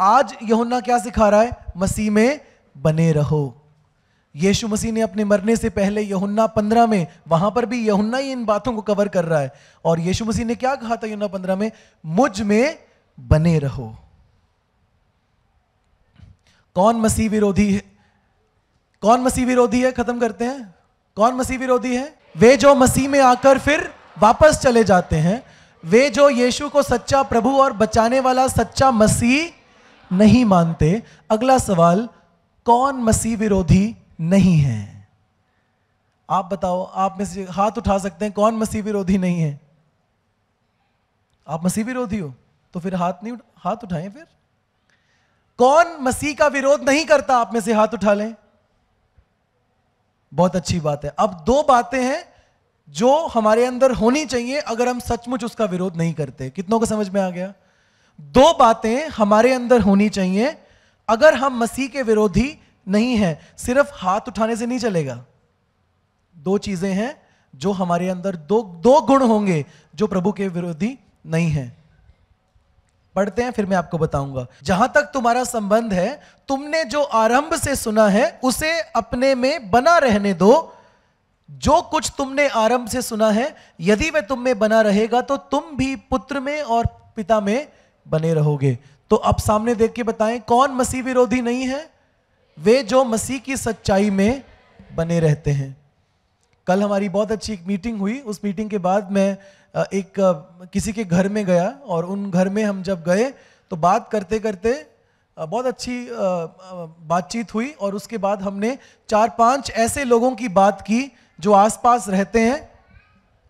आज यूहन्ना क्या सिखा रहा है? मसीह में बने रहो। यीशु मसीह ने अपने मरने से पहले यूहन्ना पंद्रह में, वहां पर भी यूहन्ना ही इन बातों को कवर कर रहा है। और यीशु मसीह ने क्या कहा था यूहन्ना पंद्रह में? मुझ में बने रहो। कौन मसीह विरोधी है? कौन मसीह विरोधी है? खत्म करते हैं। कौन मसीह विरोधी है? वे जो मसीह में आकर फिर वापस चले जाते हैं, वे जो यीशु को सच्चा प्रभु और बचाने वाला सच्चा मसीह नहीं मानते। अगला सवाल, कौन मसीह विरोधी नहीं है? आप बताओ, आप में से हाथ उठा सकते हैं। कौन मसीह विरोधी नहीं है? आप मसीह विरोधी हो तो फिर हाथ नहीं उठा, हाथ उठाएं। फिर कौन मसीह का विरोध नहीं करता? आप में से हाथ उठा लें। बहुत अच्छी बात है। अब दो बातें हैं जो हमारे अंदर होनी चाहिए अगर हम सचमुच उसका विरोध नहीं करते। कितनों को समझ में आ गया? दो बातें हमारे अंदर होनी चाहिए अगर हम मसीह के विरोधी नहीं हैं। सिर्फ हाथ उठाने से नहीं चलेगा। दो चीजें हैं जो हमारे अंदर, दो दो गुण होंगे जो प्रभु के विरोधी नहीं हैं। पढ़ते हैं, फिर मैं आपको बताऊंगा। जहां तक तुम्हारा संबंध है, तुमने जो आरंभ से सुना है उसे अपने में बना रहने दो। जो कुछ तुमने आरंभ से सुना है, यदि वह तुम में बना रहेगा तो तुम भी पुत्र में और पिता में बने रहोगे। तो अब सामने देख के बताएं, कौन मसीह विरोधी नहीं है? वे जो मसीह की सच्चाई में बने रहते हैं। कल हमारी बहुत अच्छी एक मीटिंग हुई। उस मीटिंग के बाद मैं एक किसी के घर में गया और उन घर में हम जब गए तो बात करते करते बहुत अच्छी बातचीत हुई। और उसके बाद हमने चार पांच ऐसे लोगों की बात की जो आसपास रहते हैं,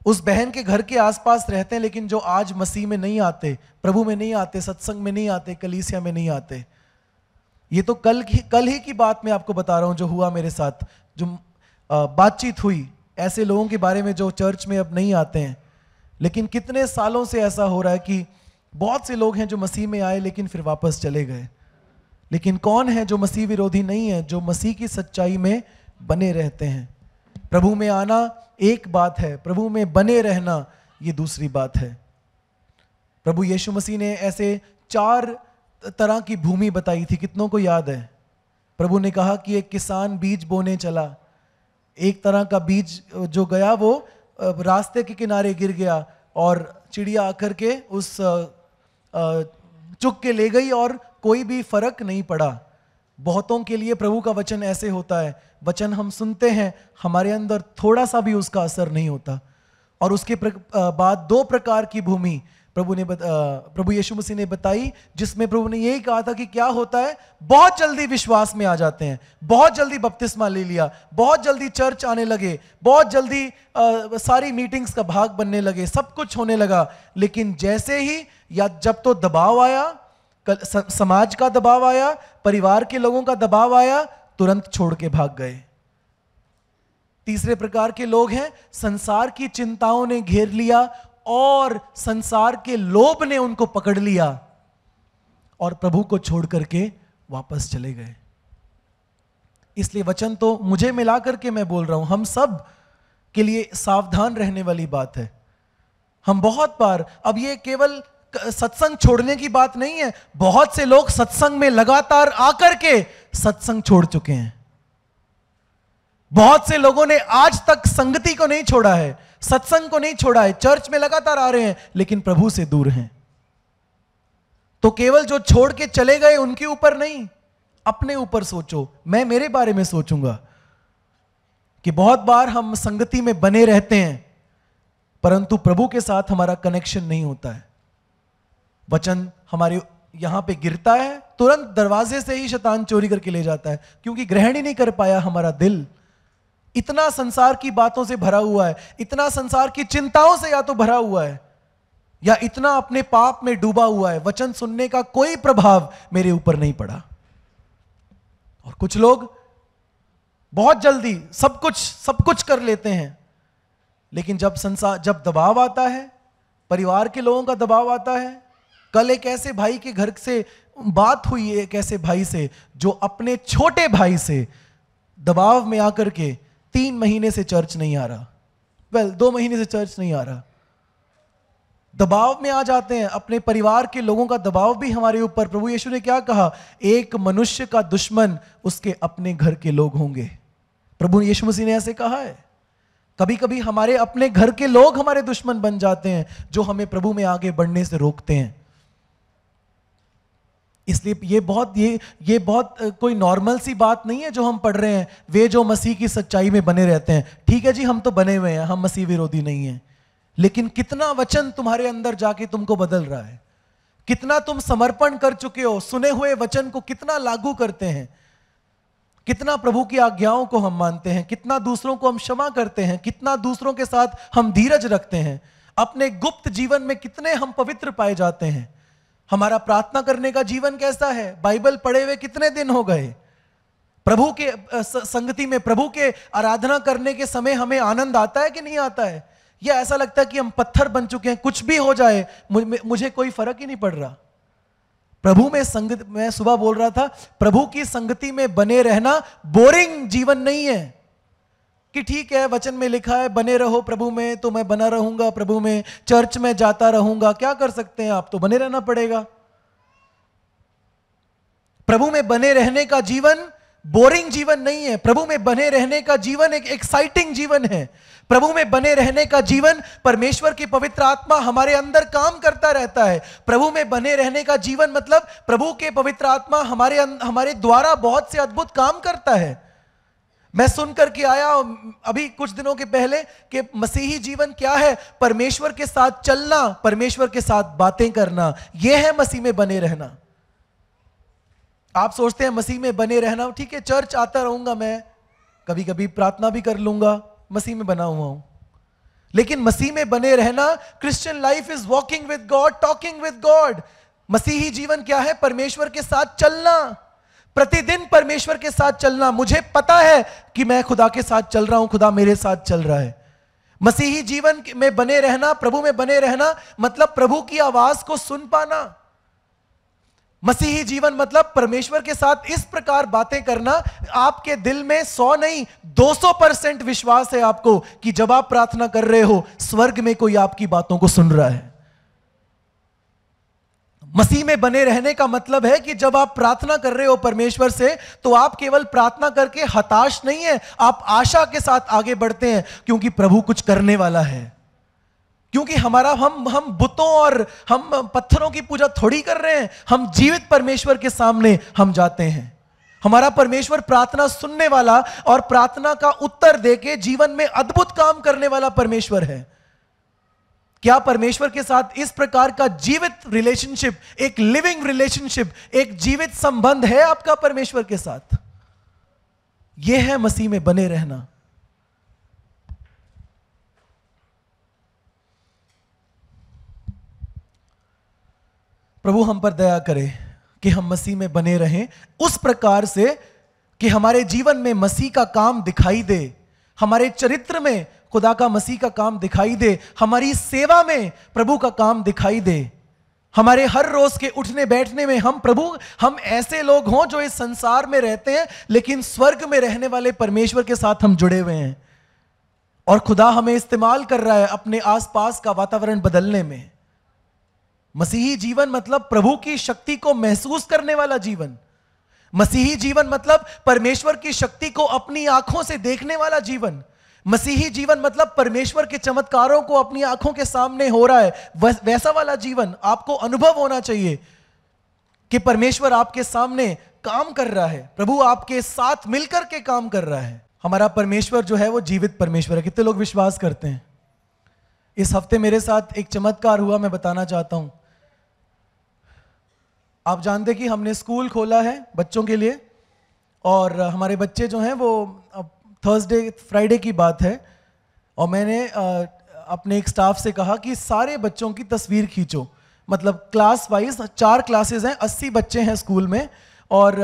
उस बहन के घर के आसपास रहते हैं, लेकिन जो आज मसीह में नहीं आते, प्रभु में नहीं आते, सत्संग में नहीं आते, कलीसिया में नहीं आते। ये तो कल की कल ही की बात मैं आपको बता रहा हूँ जो हुआ मेरे साथ, जो बातचीत हुई ऐसे लोगों के बारे में जो चर्च में अब नहीं आते हैं। लेकिन कितने सालों से ऐसा हो रहा है कि बहुत से लोग हैं जो मसीह में आए लेकिन फिर वापस चले गए। लेकिन कौन है जो मसीह विरोधी नहीं है? जो मसीह की सच्चाई में बने रहते हैं। प्रभु में आना एक बात है, प्रभु में बने रहना ये दूसरी बात है। प्रभु यीशु मसीह ने ऐसे चार तरह की भूमि बताई थी। कितनों को याद है? प्रभु ने कहा कि एक किसान बीज बोने चला। एक तरह का बीज जो गया वो रास्ते के किनारे गिर गया और चिड़िया आकर के उस चुग के ले गई और कोई भी फर्क नहीं पड़ा। बहुतों के लिए प्रभु का वचन ऐसे होता है। वचन हम सुनते हैं, हमारे अंदर थोड़ा सा भी उसका असर नहीं होता। और उसके बाद दो प्रकार की भूमि प्रभु ने बता, प्रभु यीशु मसीह ने बताई, जिसमें प्रभु ने यही कहा था कि क्या होता है, बहुत जल्दी विश्वास में आ जाते हैं, बहुत जल्दी बपतिस्मा ले लिया, बहुत जल्दी चर्च आने लगे, बहुत जल्दी आ, सारी मीटिंग्स का भाग बनने लगे, सब कुछ होने लगा। लेकिन जैसे ही या जब तो दबाव आया, समाज का दबाव आया, परिवार के लोगों का दबाव आया, तुरंत छोड़ के भाग गए। तीसरे प्रकार के लोग हैं, संसार की चिंताओं ने घेर लिया और संसार के लोभ ने उनको पकड़ लिया और प्रभु को छोड़ करके वापस चले गए। इसलिए वचन तो मुझे मिला करके मैं बोल रहा हूं, हम सब के लिए सावधान रहने वाली बात है। हम बहुत बार, अब ये केवल सत्संग छोड़ने की बात नहीं है, बहुत से लोग सत्संग में लगातार आकर के सत्संग छोड़ चुके हैं। बहुत से लोगों ने आज तक संगति को नहीं छोड़ा है, सत्संग को नहीं छोड़ा है, चर्च में लगातार आ रहे हैं लेकिन प्रभु से दूर हैं। तो केवल जो छोड़ के चले गए उनके ऊपर नहीं, अपने ऊपर सोचो। मैं मेरे बारे में सोचूंगा कि बहुत बार हम संगति में बने रहते हैं परंतु प्रभु के साथ हमारा कनेक्शन नहीं होता है। वचन हमारे यहाँ पे गिरता है, तुरंत दरवाजे से ही शैतान चोरी करके ले जाता है, क्योंकि ग्रहण ही नहीं कर पाया हमारा दिल। इतना संसार की बातों से भरा हुआ है, इतना संसार की चिंताओं से या तो भरा हुआ है या इतना अपने पाप में डूबा हुआ है, वचन सुनने का कोई प्रभाव मेरे ऊपर नहीं पड़ा। और कुछ लोग बहुत जल्दी सब कुछ सब कुछ कर लेते हैं, लेकिन जब संसार जब दबाव आता है, परिवार के लोगों का दबाव आता है। कल एक ऐसे भाई के घर से बात हुई, एक ऐसे भाई से जो अपने छोटे भाई से दबाव में आकर के तीन महीने से चर्च नहीं आ रहा, वेल दो महीने से चर्च नहीं आ रहा। दबाव में आ जाते हैं, अपने परिवार के लोगों का दबाव भी हमारे ऊपर। प्रभु यीशु ने क्या कहा, एक मनुष्य का दुश्मन उसके अपने घर के लोग होंगे। प्रभु यीशु मसीह ने ऐसे कहा है। कभी कभी हमारे अपने घर के लोग हमारे दुश्मन बन जाते हैं, जो हमें प्रभु में आगे बढ़ने से रोकते हैं। इसलिए ये बहुत ये ये बहुत कोई नॉर्मल सी बात नहीं है जो हम पढ़ रहे हैं, वे जो मसीह की सच्चाई में बने रहते हैं। ठीक है जी, हम तो बने हुए हैं, हम मसीह विरोधी नहीं हैं, लेकिन कितना वचन तुम्हारे अंदर जाके तुमको बदल रहा है, कितना तुम समर्पण कर चुके हो, सुने हुए वचन को कितना लागू करते हैं, कितना प्रभु की आज्ञाओं को हम मानते हैं, कितना दूसरों को हम क्षमा करते हैं, कितना दूसरों के साथ हम धीरज रखते हैं, अपने गुप्त जीवन में कितने हम पवित्र पाए जाते हैं, हमारा प्रार्थना करने का जीवन कैसा है, बाइबल पढ़े हुए कितने दिन हो गए, प्रभु के संगति में प्रभु के आराधना करने के समय हमें आनंद आता है कि नहीं आता है, या ऐसा लगता है कि हम पत्थर बन चुके हैं, कुछ भी हो जाए मुझे कोई फर्क ही नहीं पड़ रहा। प्रभु में संगति, मैं सुबह बोल रहा था, प्रभु की संगति में बने रहना बोरिंग जीवन नहीं है कि ठीक है वचन में लिखा है बने रहो प्रभु में, तो मैं बना रहूंगा प्रभु में, चर्च में जाता रहूंगा। क्या कर सकते हैं आप, तो बने रहना पड़ेगा। प्रभु में बने रहने का जीवन बोरिंग जीवन नहीं है, प्रभु में बने रहने का जीवन एक एक्साइटिंग जीवन है। प्रभु में बने रहने का जीवन, परमेश्वर की पवित्र आत्मा हमारे अंदर काम करता रहता है। प्रभु में बने रहने का जीवन मतलब प्रभु के पवित्र आत्मा हमारे हमारे द्वारा बहुत से अद्भुत काम करता है। मैं सुनकर के आया अभी कुछ दिनों के पहले कि मसीही जीवन क्या है, परमेश्वर के साथ चलना, परमेश्वर के साथ बातें करना, यह है मसीह में बने रहना। आप सोचते हैं मसीह में बने रहना, ठीक है चर्च आता रहूंगा, मैं कभी कभी प्रार्थना भी कर लूंगा, मसीह में बना हुआ हूं, लेकिन मसीह में बने रहना, Christian life is walking with God, talking with God. मसीही जीवन क्या है, परमेश्वर के साथ चलना, प्रतिदिन परमेश्वर के साथ चलना। मुझे पता है कि मैं खुदा के साथ चल रहा हूं, खुदा मेरे साथ चल रहा है। मसीही जीवन में बने रहना, प्रभु में बने रहना मतलब प्रभु की आवाज को सुन पाना। मसीही जीवन मतलब परमेश्वर के साथ इस प्रकार बातें करना, आपके दिल में सौ नहीं दो सौ परसेंट विश्वास है आपको कि जब आप प्रार्थना कर रहे हो स्वर्ग में कोई आपकी बातों को सुन रहा है। मसीह में बने रहने का मतलब है कि जब आप प्रार्थना कर रहे हो परमेश्वर से, तो आप केवल प्रार्थना करके हताश नहीं है, आप आशा के साथ आगे बढ़ते हैं, क्योंकि प्रभु कुछ करने वाला है। क्योंकि हमारा हम हम बुतों और हम पत्थरों की पूजा थोड़ी कर रहे हैं, हम जीवित परमेश्वर के सामने हम जाते हैं। हमारा परमेश्वर प्रार्थना सुनने वाला और प्रार्थना का उत्तर देके जीवन में अद्भुत काम करने वाला परमेश्वर है। क्या परमेश्वर के साथ इस प्रकार का जीवित रिलेशनशिप, एक लिविंग रिलेशनशिप, एक जीवित संबंध है आपका परमेश्वर के साथ? यह है मसीह में बने रहना। प्रभु हम पर दया करे कि हम मसीह में बने रहें उस प्रकार से कि हमारे जीवन में मसीह का काम दिखाई दे, हमारे चरित्र में खुदा का मसीह का काम दिखाई दे, हमारी सेवा में प्रभु का काम दिखाई दे, हमारे हर रोज के उठने बैठने में हम प्रभु हम ऐसे लोग हों जो इस संसार में रहते हैं लेकिन स्वर्ग में रहने वाले परमेश्वर के साथ हम जुड़े हुए हैं, और खुदा हमें इस्तेमाल कर रहा है अपने आसपास का वातावरण बदलने में। मसीही जीवन मतलब प्रभु की शक्ति को महसूस करने वाला जीवन। मसीही जीवन मतलब परमेश्वर की शक्ति को अपनी आंखों से देखने वाला जीवन। मसीही जीवन मतलब परमेश्वर के चमत्कारों को अपनी आंखों के सामने हो रहा है वैसा वाला जीवन। आपको अनुभव होना चाहिए कि परमेश्वर आपके सामने काम कर रहा है, प्रभु आपके साथ मिलकर के काम कर रहा है। हमारा परमेश्वर जो है वो जीवित परमेश्वर है। कितने लोग विश्वास करते हैं? इस हफ्ते मेरे साथ एक चमत्कार हुआ, मैं बताना चाहता हूं। आप जानते कि हमने स्कूल खोला है बच्चों के लिए और हमारे बच्चे जो हैं वो थर्सडे फ्राइडे की बात है और मैंने अपने एक स्टाफ से कहा कि सारे बच्चों की तस्वीर खींचो, मतलब क्लास वाइज चार क्लासेस हैं, अस्सी बच्चे हैं स्कूल में और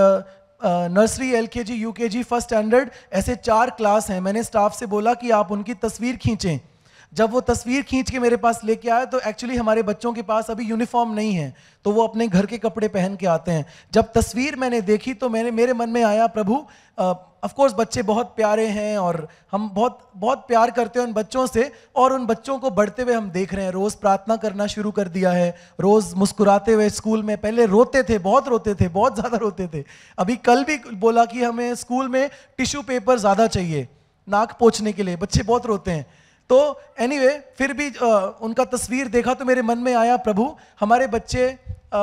nursery LKG UKG first standard ऐसे चार क्लास हैं। मैंने स्टाफ से बोला कि आप उनकी तस्वीर खींचें। जब वो तस्वीर खींच के मेरे पास लेके आया तो एक्चुअली हमारे बच्चों के पास अभी यूनिफॉर्म नहीं है तो वो अपने घर के कपड़े पहन के आते हैं। जब तस्वीर मैंने देखी तो मैंने मेरे मन में आया, प्रभु ऑफ कोर्स बच्चे बहुत प्यारे हैं और हम बहुत बहुत प्यार करते हैं उन बच्चों से और उन बच्चों को बढ़ते हुए हम देख रहे हैं। रोज़ प्रार्थना करना शुरू कर दिया है, रोज़ मुस्कुराते हुए। स्कूल में पहले रोते थे, बहुत रोते थे, बहुत ज़्यादा रोते थे। अभी कल भी बोला कि हमें स्कूल में टिश्यू पेपर ज़्यादा चाहिए नाक पोंछने के लिए, बच्चे बहुत रोते हैं। तो एनीवे anyway, फिर भी आ, उनका तस्वीर देखा तो मेरे मन में आया, प्रभु हमारे बच्चे आ,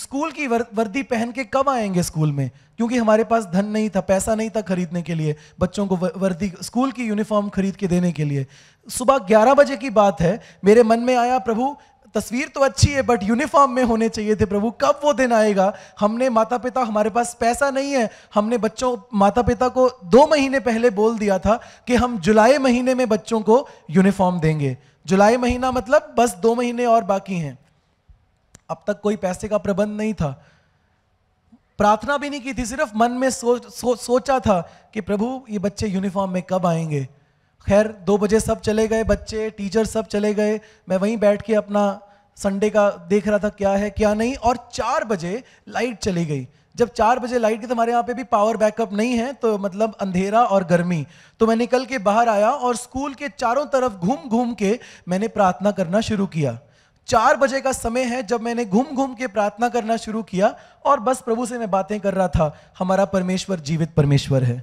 स्कूल की वर, वर्दी पहन के कब आएंगे स्कूल में, क्योंकि हमारे पास धन नहीं था, पैसा नहीं था खरीदने के लिए बच्चों को वर्दी स्कूल की यूनिफॉर्म खरीद के देने के लिए। सुबह ग्यारह बजे की बात है, मेरे मन में आया, प्रभु तस्वीर तो अच्छी है बट यूनिफॉर्म में होने चाहिए थे। प्रभु कब वो दिन आएगा। हमने माता पिता, हमारे पास पैसा नहीं है, हमने बच्चों माता पिता को दो महीने पहले बोल दिया था कि हम जुलाई महीने में बच्चों को यूनिफॉर्म देंगे। जुलाई महीना मतलब बस दो महीने और बाकी हैं। अब तक कोई पैसे का प्रबंध नहीं था, प्रार्थना भी नहीं की थी, सिर्फ मन में सो, सो, सोचा था कि प्रभु ये बच्चे यूनिफॉर्म में कब आएंगे। खैर दो बजे सब चले गए, बच्चे टीचर सब चले गए, मैं वहीं बैठ के अपना संडे का देख रहा था क्या है क्या नहीं। और चार बजे लाइट चली गई। जब चार बजे लाइट गई तो हमारे यहाँ पे भी पावर बैकअप नहीं है, तो मतलब अंधेरा और गर्मी। तो मैं निकल के बाहर आया और स्कूल के चारों तरफ घूम घूम के मैंने प्रार्थना करना शुरू किया। चार बजे का समय है जब मैंने घूम घूम के प्रार्थना करना शुरू किया और बस प्रभु से मैं बातें कर रहा था। हमारा परमेश्वर जीवित परमेश्वर है।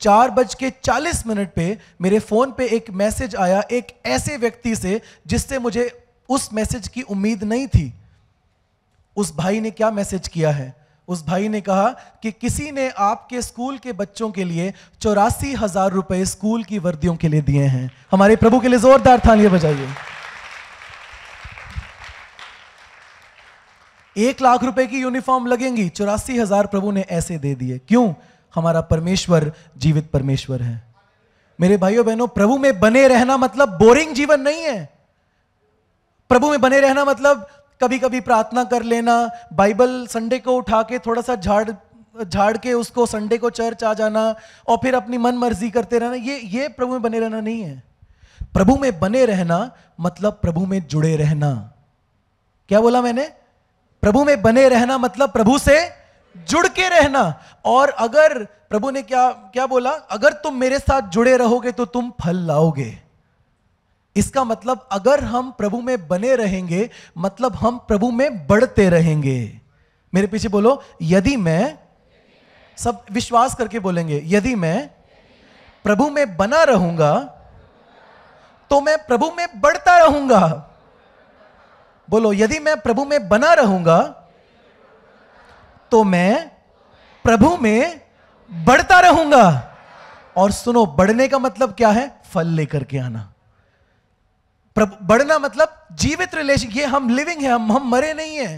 चार बज के चालीस मिनट पे मेरे फ़ोन पे एक मैसेज आया एक ऐसे व्यक्ति से जिससे मुझे उस मैसेज की उम्मीद नहीं थी। उस भाई ने क्या मैसेज किया है, उस भाई ने कहा कि किसी ने आपके स्कूल के बच्चों के लिए चौरासी हजार रुपए स्कूल की वर्दियों के लिए दिए हैं। हमारे प्रभु के लिए जोरदार तालियां बजाइए। एक लाख रुपए की यूनिफॉर्म लगेंगी, चौरासी हजार प्रभु ने ऐसे दे दिए। क्यों? हमारा परमेश्वर जीवित परमेश्वर है। मेरे भाइयों बहनों, प्रभु में बने रहना मतलब बोरिंग जीवन नहीं है। प्रभु में बने रहना मतलब कभी कभी प्रार्थना कर लेना, बाइबल संडे को उठा के थोड़ा सा झाड़ झाड़ के उसको संडे को चर्च आ जाना और फिर अपनी मन मर्जी करते रहना, ये ये प्रभु में बने रहना नहीं है। प्रभु में बने रहना मतलब प्रभु में जुड़े रहना। क्या बोला मैंने? प्रभु में बने रहना मतलब प्रभु से जुड़ के रहना। और अगर प्रभु ने क्या क्या बोला, अगर तुम मेरे साथ जुड़े रहोगे तो तुम फल लाओगे। इसका मतलब अगर हम प्रभु में बने रहेंगे मतलब हम प्रभु में बढ़ते रहेंगे। मेरे पीछे बोलो, यदि मैं, सब विश्वास करके बोलेंगे, यदि मैं प्रभु में बना रहूंगा तो मैं प्रभु में बढ़ता रहूंगा। बोलो, यदि मैं प्रभु में बना रहूंगा तो मैं प्रभु में बढ़ता रहूंगा। और सुनो, बढ़ने का मतलब क्या है? फल लेकर के आना। बढ़ना मतलब जीवित रिलेशन, ये हम लिविंग है, हम हम मरे नहीं है,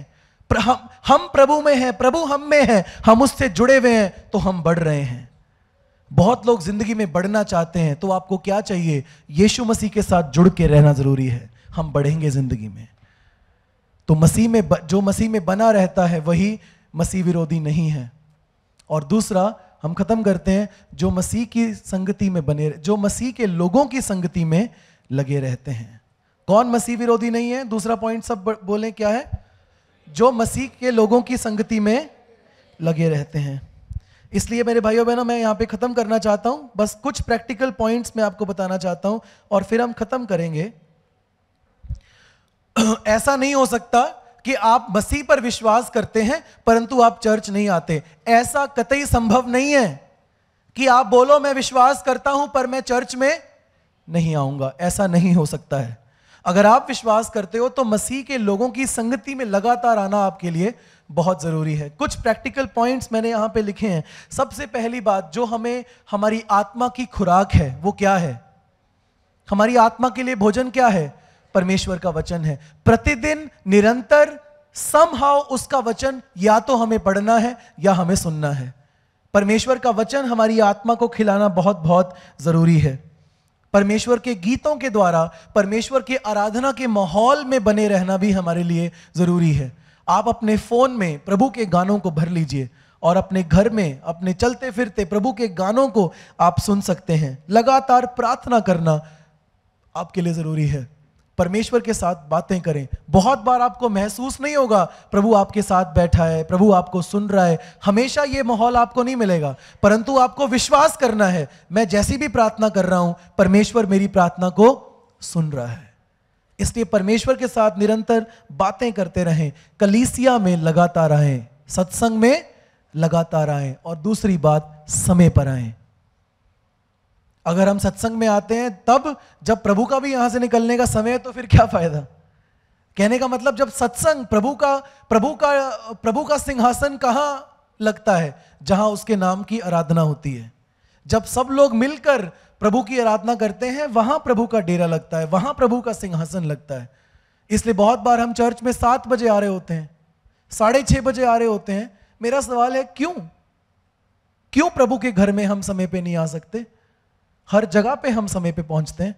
प्र, हम, हम प्रभु में हैं, प्रभु हम में है, हम उससे जुड़े हुए हैं तो हम बढ़ रहे हैं। बहुत लोग जिंदगी में बढ़ना चाहते हैं, तो आपको क्या चाहिए? यीशु मसीह के साथ जुड़ के रहना जरूरी है, हम बढ़ेंगे जिंदगी में। तो मसीह में, जो मसीह में बना रहता है वही मसीह विरोधी नहीं है। और दूसरा हम खत्म करते हैं, जो मसीह की संगति में बने, जो मसीह के लोगों की संगति में लगे रहते हैं। कौन मसीह विरोधी नहीं है? दूसरा पॉइंट सब बोलें क्या है? जो मसीह के लोगों की संगति में लगे रहते हैं। इसलिए मेरे भाइयों बहनों, मैं यहाँ पे खत्म करना चाहता हूँ। बस कुछ प्रैक्टिकल पॉइंट्स मैं आपको बताना चाहता हूँ और फिर हम खत्म करेंगे। ऐसा नहीं हो सकता कि आप मसीह पर विश्वास करते हैं परंतु आप चर्च नहीं आते। ऐसा कतई संभव नहीं है कि आप बोलो मैं विश्वास करता हूं पर मैं चर्च में नहीं आऊंगा। ऐसा नहीं हो सकता है। अगर आप विश्वास करते हो तो मसीह के लोगों की संगति में लगातार आना आपके लिए बहुत ज़रूरी है। कुछ प्रैक्टिकल पॉइंट्स मैंने यहाँ पे लिखे हैं। सबसे पहली बात जो हमें, हमारी आत्मा की खुराक है वो क्या है? हमारी आत्मा के लिए भोजन क्या है? परमेश्वर का वचन है। प्रतिदिन निरंतर somehow उसका वचन या तो हमें पढ़ना है या हमें सुनना है। परमेश्वर का वचन हमारी आत्मा को खिलाना बहुत बहुत जरूरी है। परमेश्वर के गीतों के द्वारा परमेश्वर के आराधना के माहौल में बने रहना भी हमारे लिए ज़रूरी है। आप अपने फ़ोन में प्रभु के गानों को भर लीजिए और अपने घर में अपने चलते फिरते प्रभु के गानों को आप सुन सकते हैं। लगातार प्रार्थना करना आपके लिए ज़रूरी है। परमेश्वर के साथ बातें करें। बहुत बार आपको महसूस नहीं होगा प्रभु आपके साथ बैठा है, प्रभु आपको सुन रहा है। हमेशा ये माहौल आपको नहीं मिलेगा, परंतु आपको विश्वास करना है मैं जैसी भी प्रार्थना कर रहा हूं परमेश्वर मेरी प्रार्थना को सुन रहा है। इसलिए परमेश्वर के साथ निरंतर बातें करते रहें, कलीसिया में लगातार आएं, सत्संग में लगातार आएं, और दूसरी बात समय पर आएं। अगर हम सत्संग में आते हैं तब जब प्रभु का भी यहां से निकलने का समय है तो फिर क्या फायदा। कहने का मतलब जब सत्संग प्रभु का प्रभु का प्रभु का सिंहासन कहां लगता है, जहां उसके नाम की आराधना होती है। जब सब लोग मिलकर प्रभु की आराधना करते हैं वहां प्रभु का डेरा लगता है, वहां प्रभु का सिंहासन लगता है। इसलिए बहुत बार हम चर्च में सात बजे आ रहे होते हैं, साढ़े छह बजे आ रहे होते हैं। मेरा सवाल है क्यों क्यों प्रभु के घर में हम समय पर नहीं आ सकते। हर जगह पे हम समय पे पहुंचते हैं।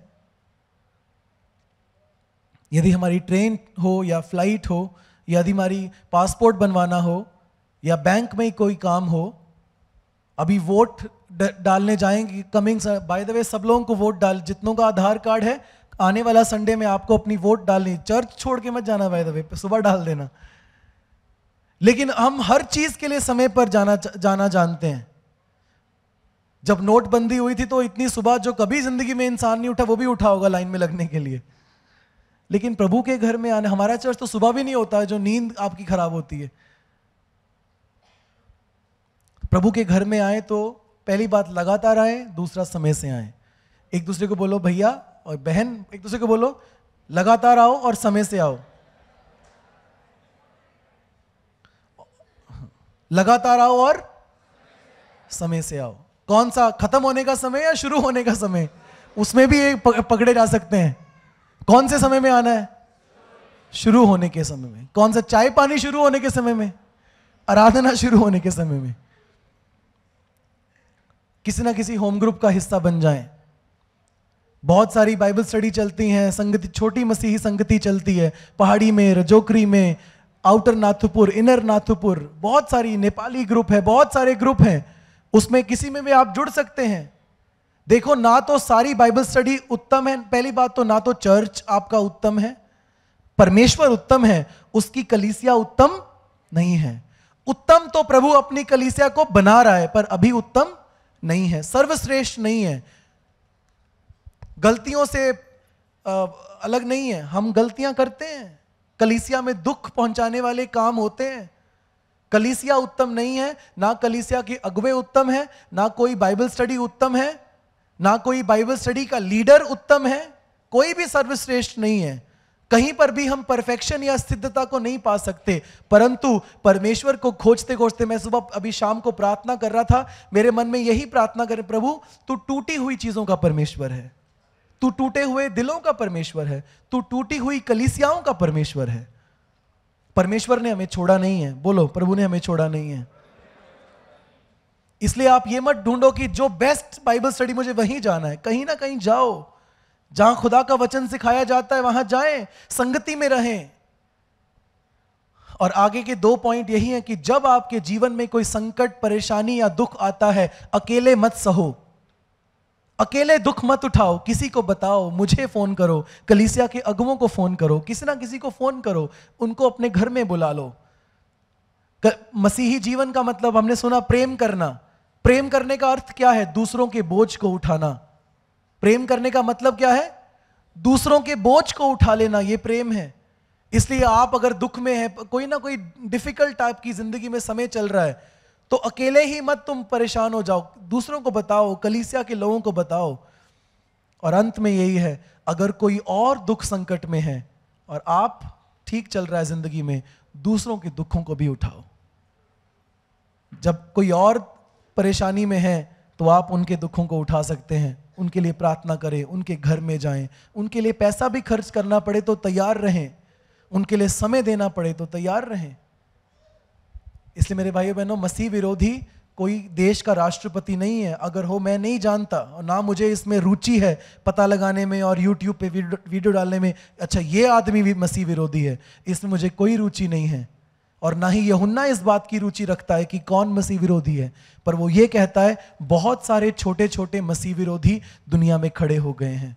यदि हमारी ट्रेन हो या फ्लाइट हो, यदि हमारी पासपोर्ट बनवाना हो या बैंक में कोई काम हो, अभी वोट डालने जाएंगे कमिंग, बाय द वे सब लोगों को वोट डाल, जितनों का आधार कार्ड है आने वाला संडे में आपको अपनी वोट डालनी, चर्च छोड़ के मत जाना, बाय द वे सुबह डाल देना। लेकिन हम हर चीज के लिए समय पर जाना जाना जानते हैं। जब नोटबंदी हुई थी तो इतनी सुबह जो कभी जिंदगी में इंसान नहीं उठा वो भी उठा होगा लाइन में लगने के लिए। लेकिन प्रभु के घर में आने, हमारा चर्च तो सुबह भी नहीं होता है जो नींद आपकी खराब होती है। प्रभु के घर में आए तो पहली बात लगातार आए, दूसरा समय से आए। एक दूसरे को बोलो भैया और बहन, एक दूसरे को बोलो लगातार आओ और समय से आओ। लगातार आओ और समय से आओ। कौन सा, खत्म होने का समय या शुरू होने का समय, उसमें भी एक पकड़े जा सकते हैं। कौन से समय में आना है, शुरू होने के समय में। कौन सा, चाय पानी शुरू होने के समय में, आराधना शुरू होने के समय में। किसी ना किसी होम ग्रुप का हिस्सा बन जाएं। बहुत सारी बाइबल स्टडी चलती हैं, संगति, छोटी मसीही संगति चलती है पहाड़ी में, रजोकरी में, आउटर नाथुपुर, इनर नाथुपुर, बहुत सारी नेपाली ग्रुप है, बहुत सारे ग्रुप हैं। उसमें किसी में भी आप जुड़ सकते हैं। देखो ना तो सारी बाइबल स्टडी उत्तम है, पहली बात तो ना तो चर्च आपका उत्तम है, परमेश्वर उत्तम है, उसकी कलीसिया उत्तम नहीं है। उत्तम तो प्रभु अपनी कलीसिया को बना रहा है पर अभी उत्तम नहीं है, सर्वश्रेष्ठ नहीं है, गलतियों से अलग नहीं है। हम गलतियां करते हैं, कलीसिया में दुख पहुंचाने वाले काम होते हैं। कलीसिया उत्तम नहीं है, ना कलीसिया के अगुवे उत्तम है, ना कोई बाइबल स्टडी उत्तम है, ना कोई बाइबल स्टडी का लीडर उत्तम है। कोई भी सर्वश्रेष्ठ नहीं है। कहीं पर भी हम परफेक्शन या सिद्धता को नहीं पा सकते, परंतु परमेश्वर को खोजते खोजते, मैं सुबह अभी शाम को प्रार्थना कर रहा था, मेरे मन में यही प्रार्थना कर, प्रभु तू टूटी हुई चीजों का परमेश्वर है, तू टूटे हुए दिलों का परमेश्वर है, तू टूटी हुई कलीसियाओं का परमेश्वर है। परमेश्वर ने हमें छोड़ा नहीं है, बोलो प्रभु ने हमें छोड़ा नहीं है। इसलिए आप ये मत ढूंढो कि जो बेस्ट बाइबल स्टडी मुझे वहीं जाना है, कहीं ना कहीं जाओ, जहां खुदा का वचन सिखाया जाता है वहां जाएं, संगति में रहें। और आगे के दो पॉइंट यही है कि जब आपके जीवन में कोई संकट, परेशानी या दुख आता है, अकेले मत सहो, अकेले दुख मत उठाओ, किसी को बताओ, मुझे फोन करो, कलीसिया के अगुवों को फोन करो, किसी ना किसी को फोन करो, उनको अपने घर में बुला लो। मसीही जीवन का मतलब हमने सुना प्रेम करना। प्रेम करने का अर्थ क्या है, दूसरों के बोझ को उठाना। प्रेम करने का मतलब क्या है, दूसरों के बोझ को उठा लेना, ये प्रेम है। इसलिए आप अगर दुख में है, कोई ना कोई डिफिकल्ट टाइप की जिंदगी में समय चल रहा है, तो अकेले ही मत तुम परेशान हो जाओ, दूसरों को बताओ, कलीसिया के लोगों को बताओ। और अंत में यही है, अगर कोई और दुख संकट में है और आप ठीक चल रहा है जिंदगी में, दूसरों के दुखों को भी उठाओ। जब कोई और परेशानी में है तो आप उनके दुखों को उठा सकते हैं, उनके लिए प्रार्थना करें, उनके घर में जाएं, उनके लिए पैसा भी खर्च करना पड़े तो तैयार रहें, उनके लिए समय देना पड़े तो तैयार रहें। इसलिए मेरे भाइयों बहनों, मसीह विरोधी कोई देश का राष्ट्रपति नहीं है। अगर हो, मैं नहीं जानता और ना मुझे इसमें रुचि है पता लगाने में और यूट्यूब पे वीडियो डालने में, अच्छा ये आदमी भी मसीह विरोधी है, इसमें मुझे कोई रुचि नहीं है। और ना ही यूहन्ना इस बात की रुचि रखता है कि कौन मसीह विरोधी है, पर वो ये कहता है बहुत सारे छोटे छोटे मसीह विरोधी दुनिया में खड़े हो गए हैं।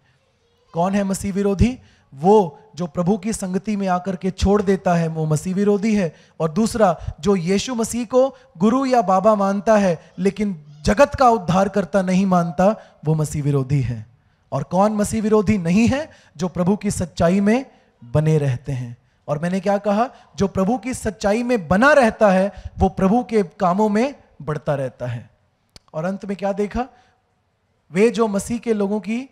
कौन है मसीह विरोधी? वो जो प्रभु की संगति में आकर के छोड़ देता है वो मसीह विरोधी है, और दूसरा जो यीशु मसीह को गुरु या बाबा मानता है लेकिन जगत का उद्धार करता नहीं मानता, वो मसीह विरोधी है। और कौन मसीह विरोधी नहीं है? जो प्रभु की सच्चाई में बने रहते हैं। और मैंने क्या कहा? जो प्रभु की सच्चाई में बना रहता है वो प्रभु के कामों में बढ़ता रहता है। और अंत में क्या देखा? वे जो मसीह के लोगों की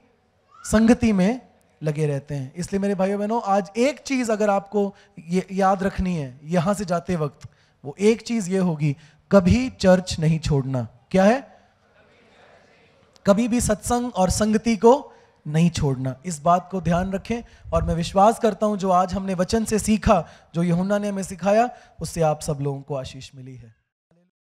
संगति में लगे रहते हैं। इसलिए मेरे भाइयों बहनों, आज एक चीज़ अगर आपको ये याद रखनी है यहाँ से जाते वक्त, वो एक चीज़ ये होगी, कभी चर्च नहीं छोड़ना। क्या है? कभी भी सत्संग और संगति को नहीं छोड़ना। इस बात को ध्यान रखें। और मैं विश्वास करता हूँ जो आज हमने वचन से सीखा, जो यूहन्ना ने हमें सिखाया, उससे आप सब लोगों को आशीष मिली है।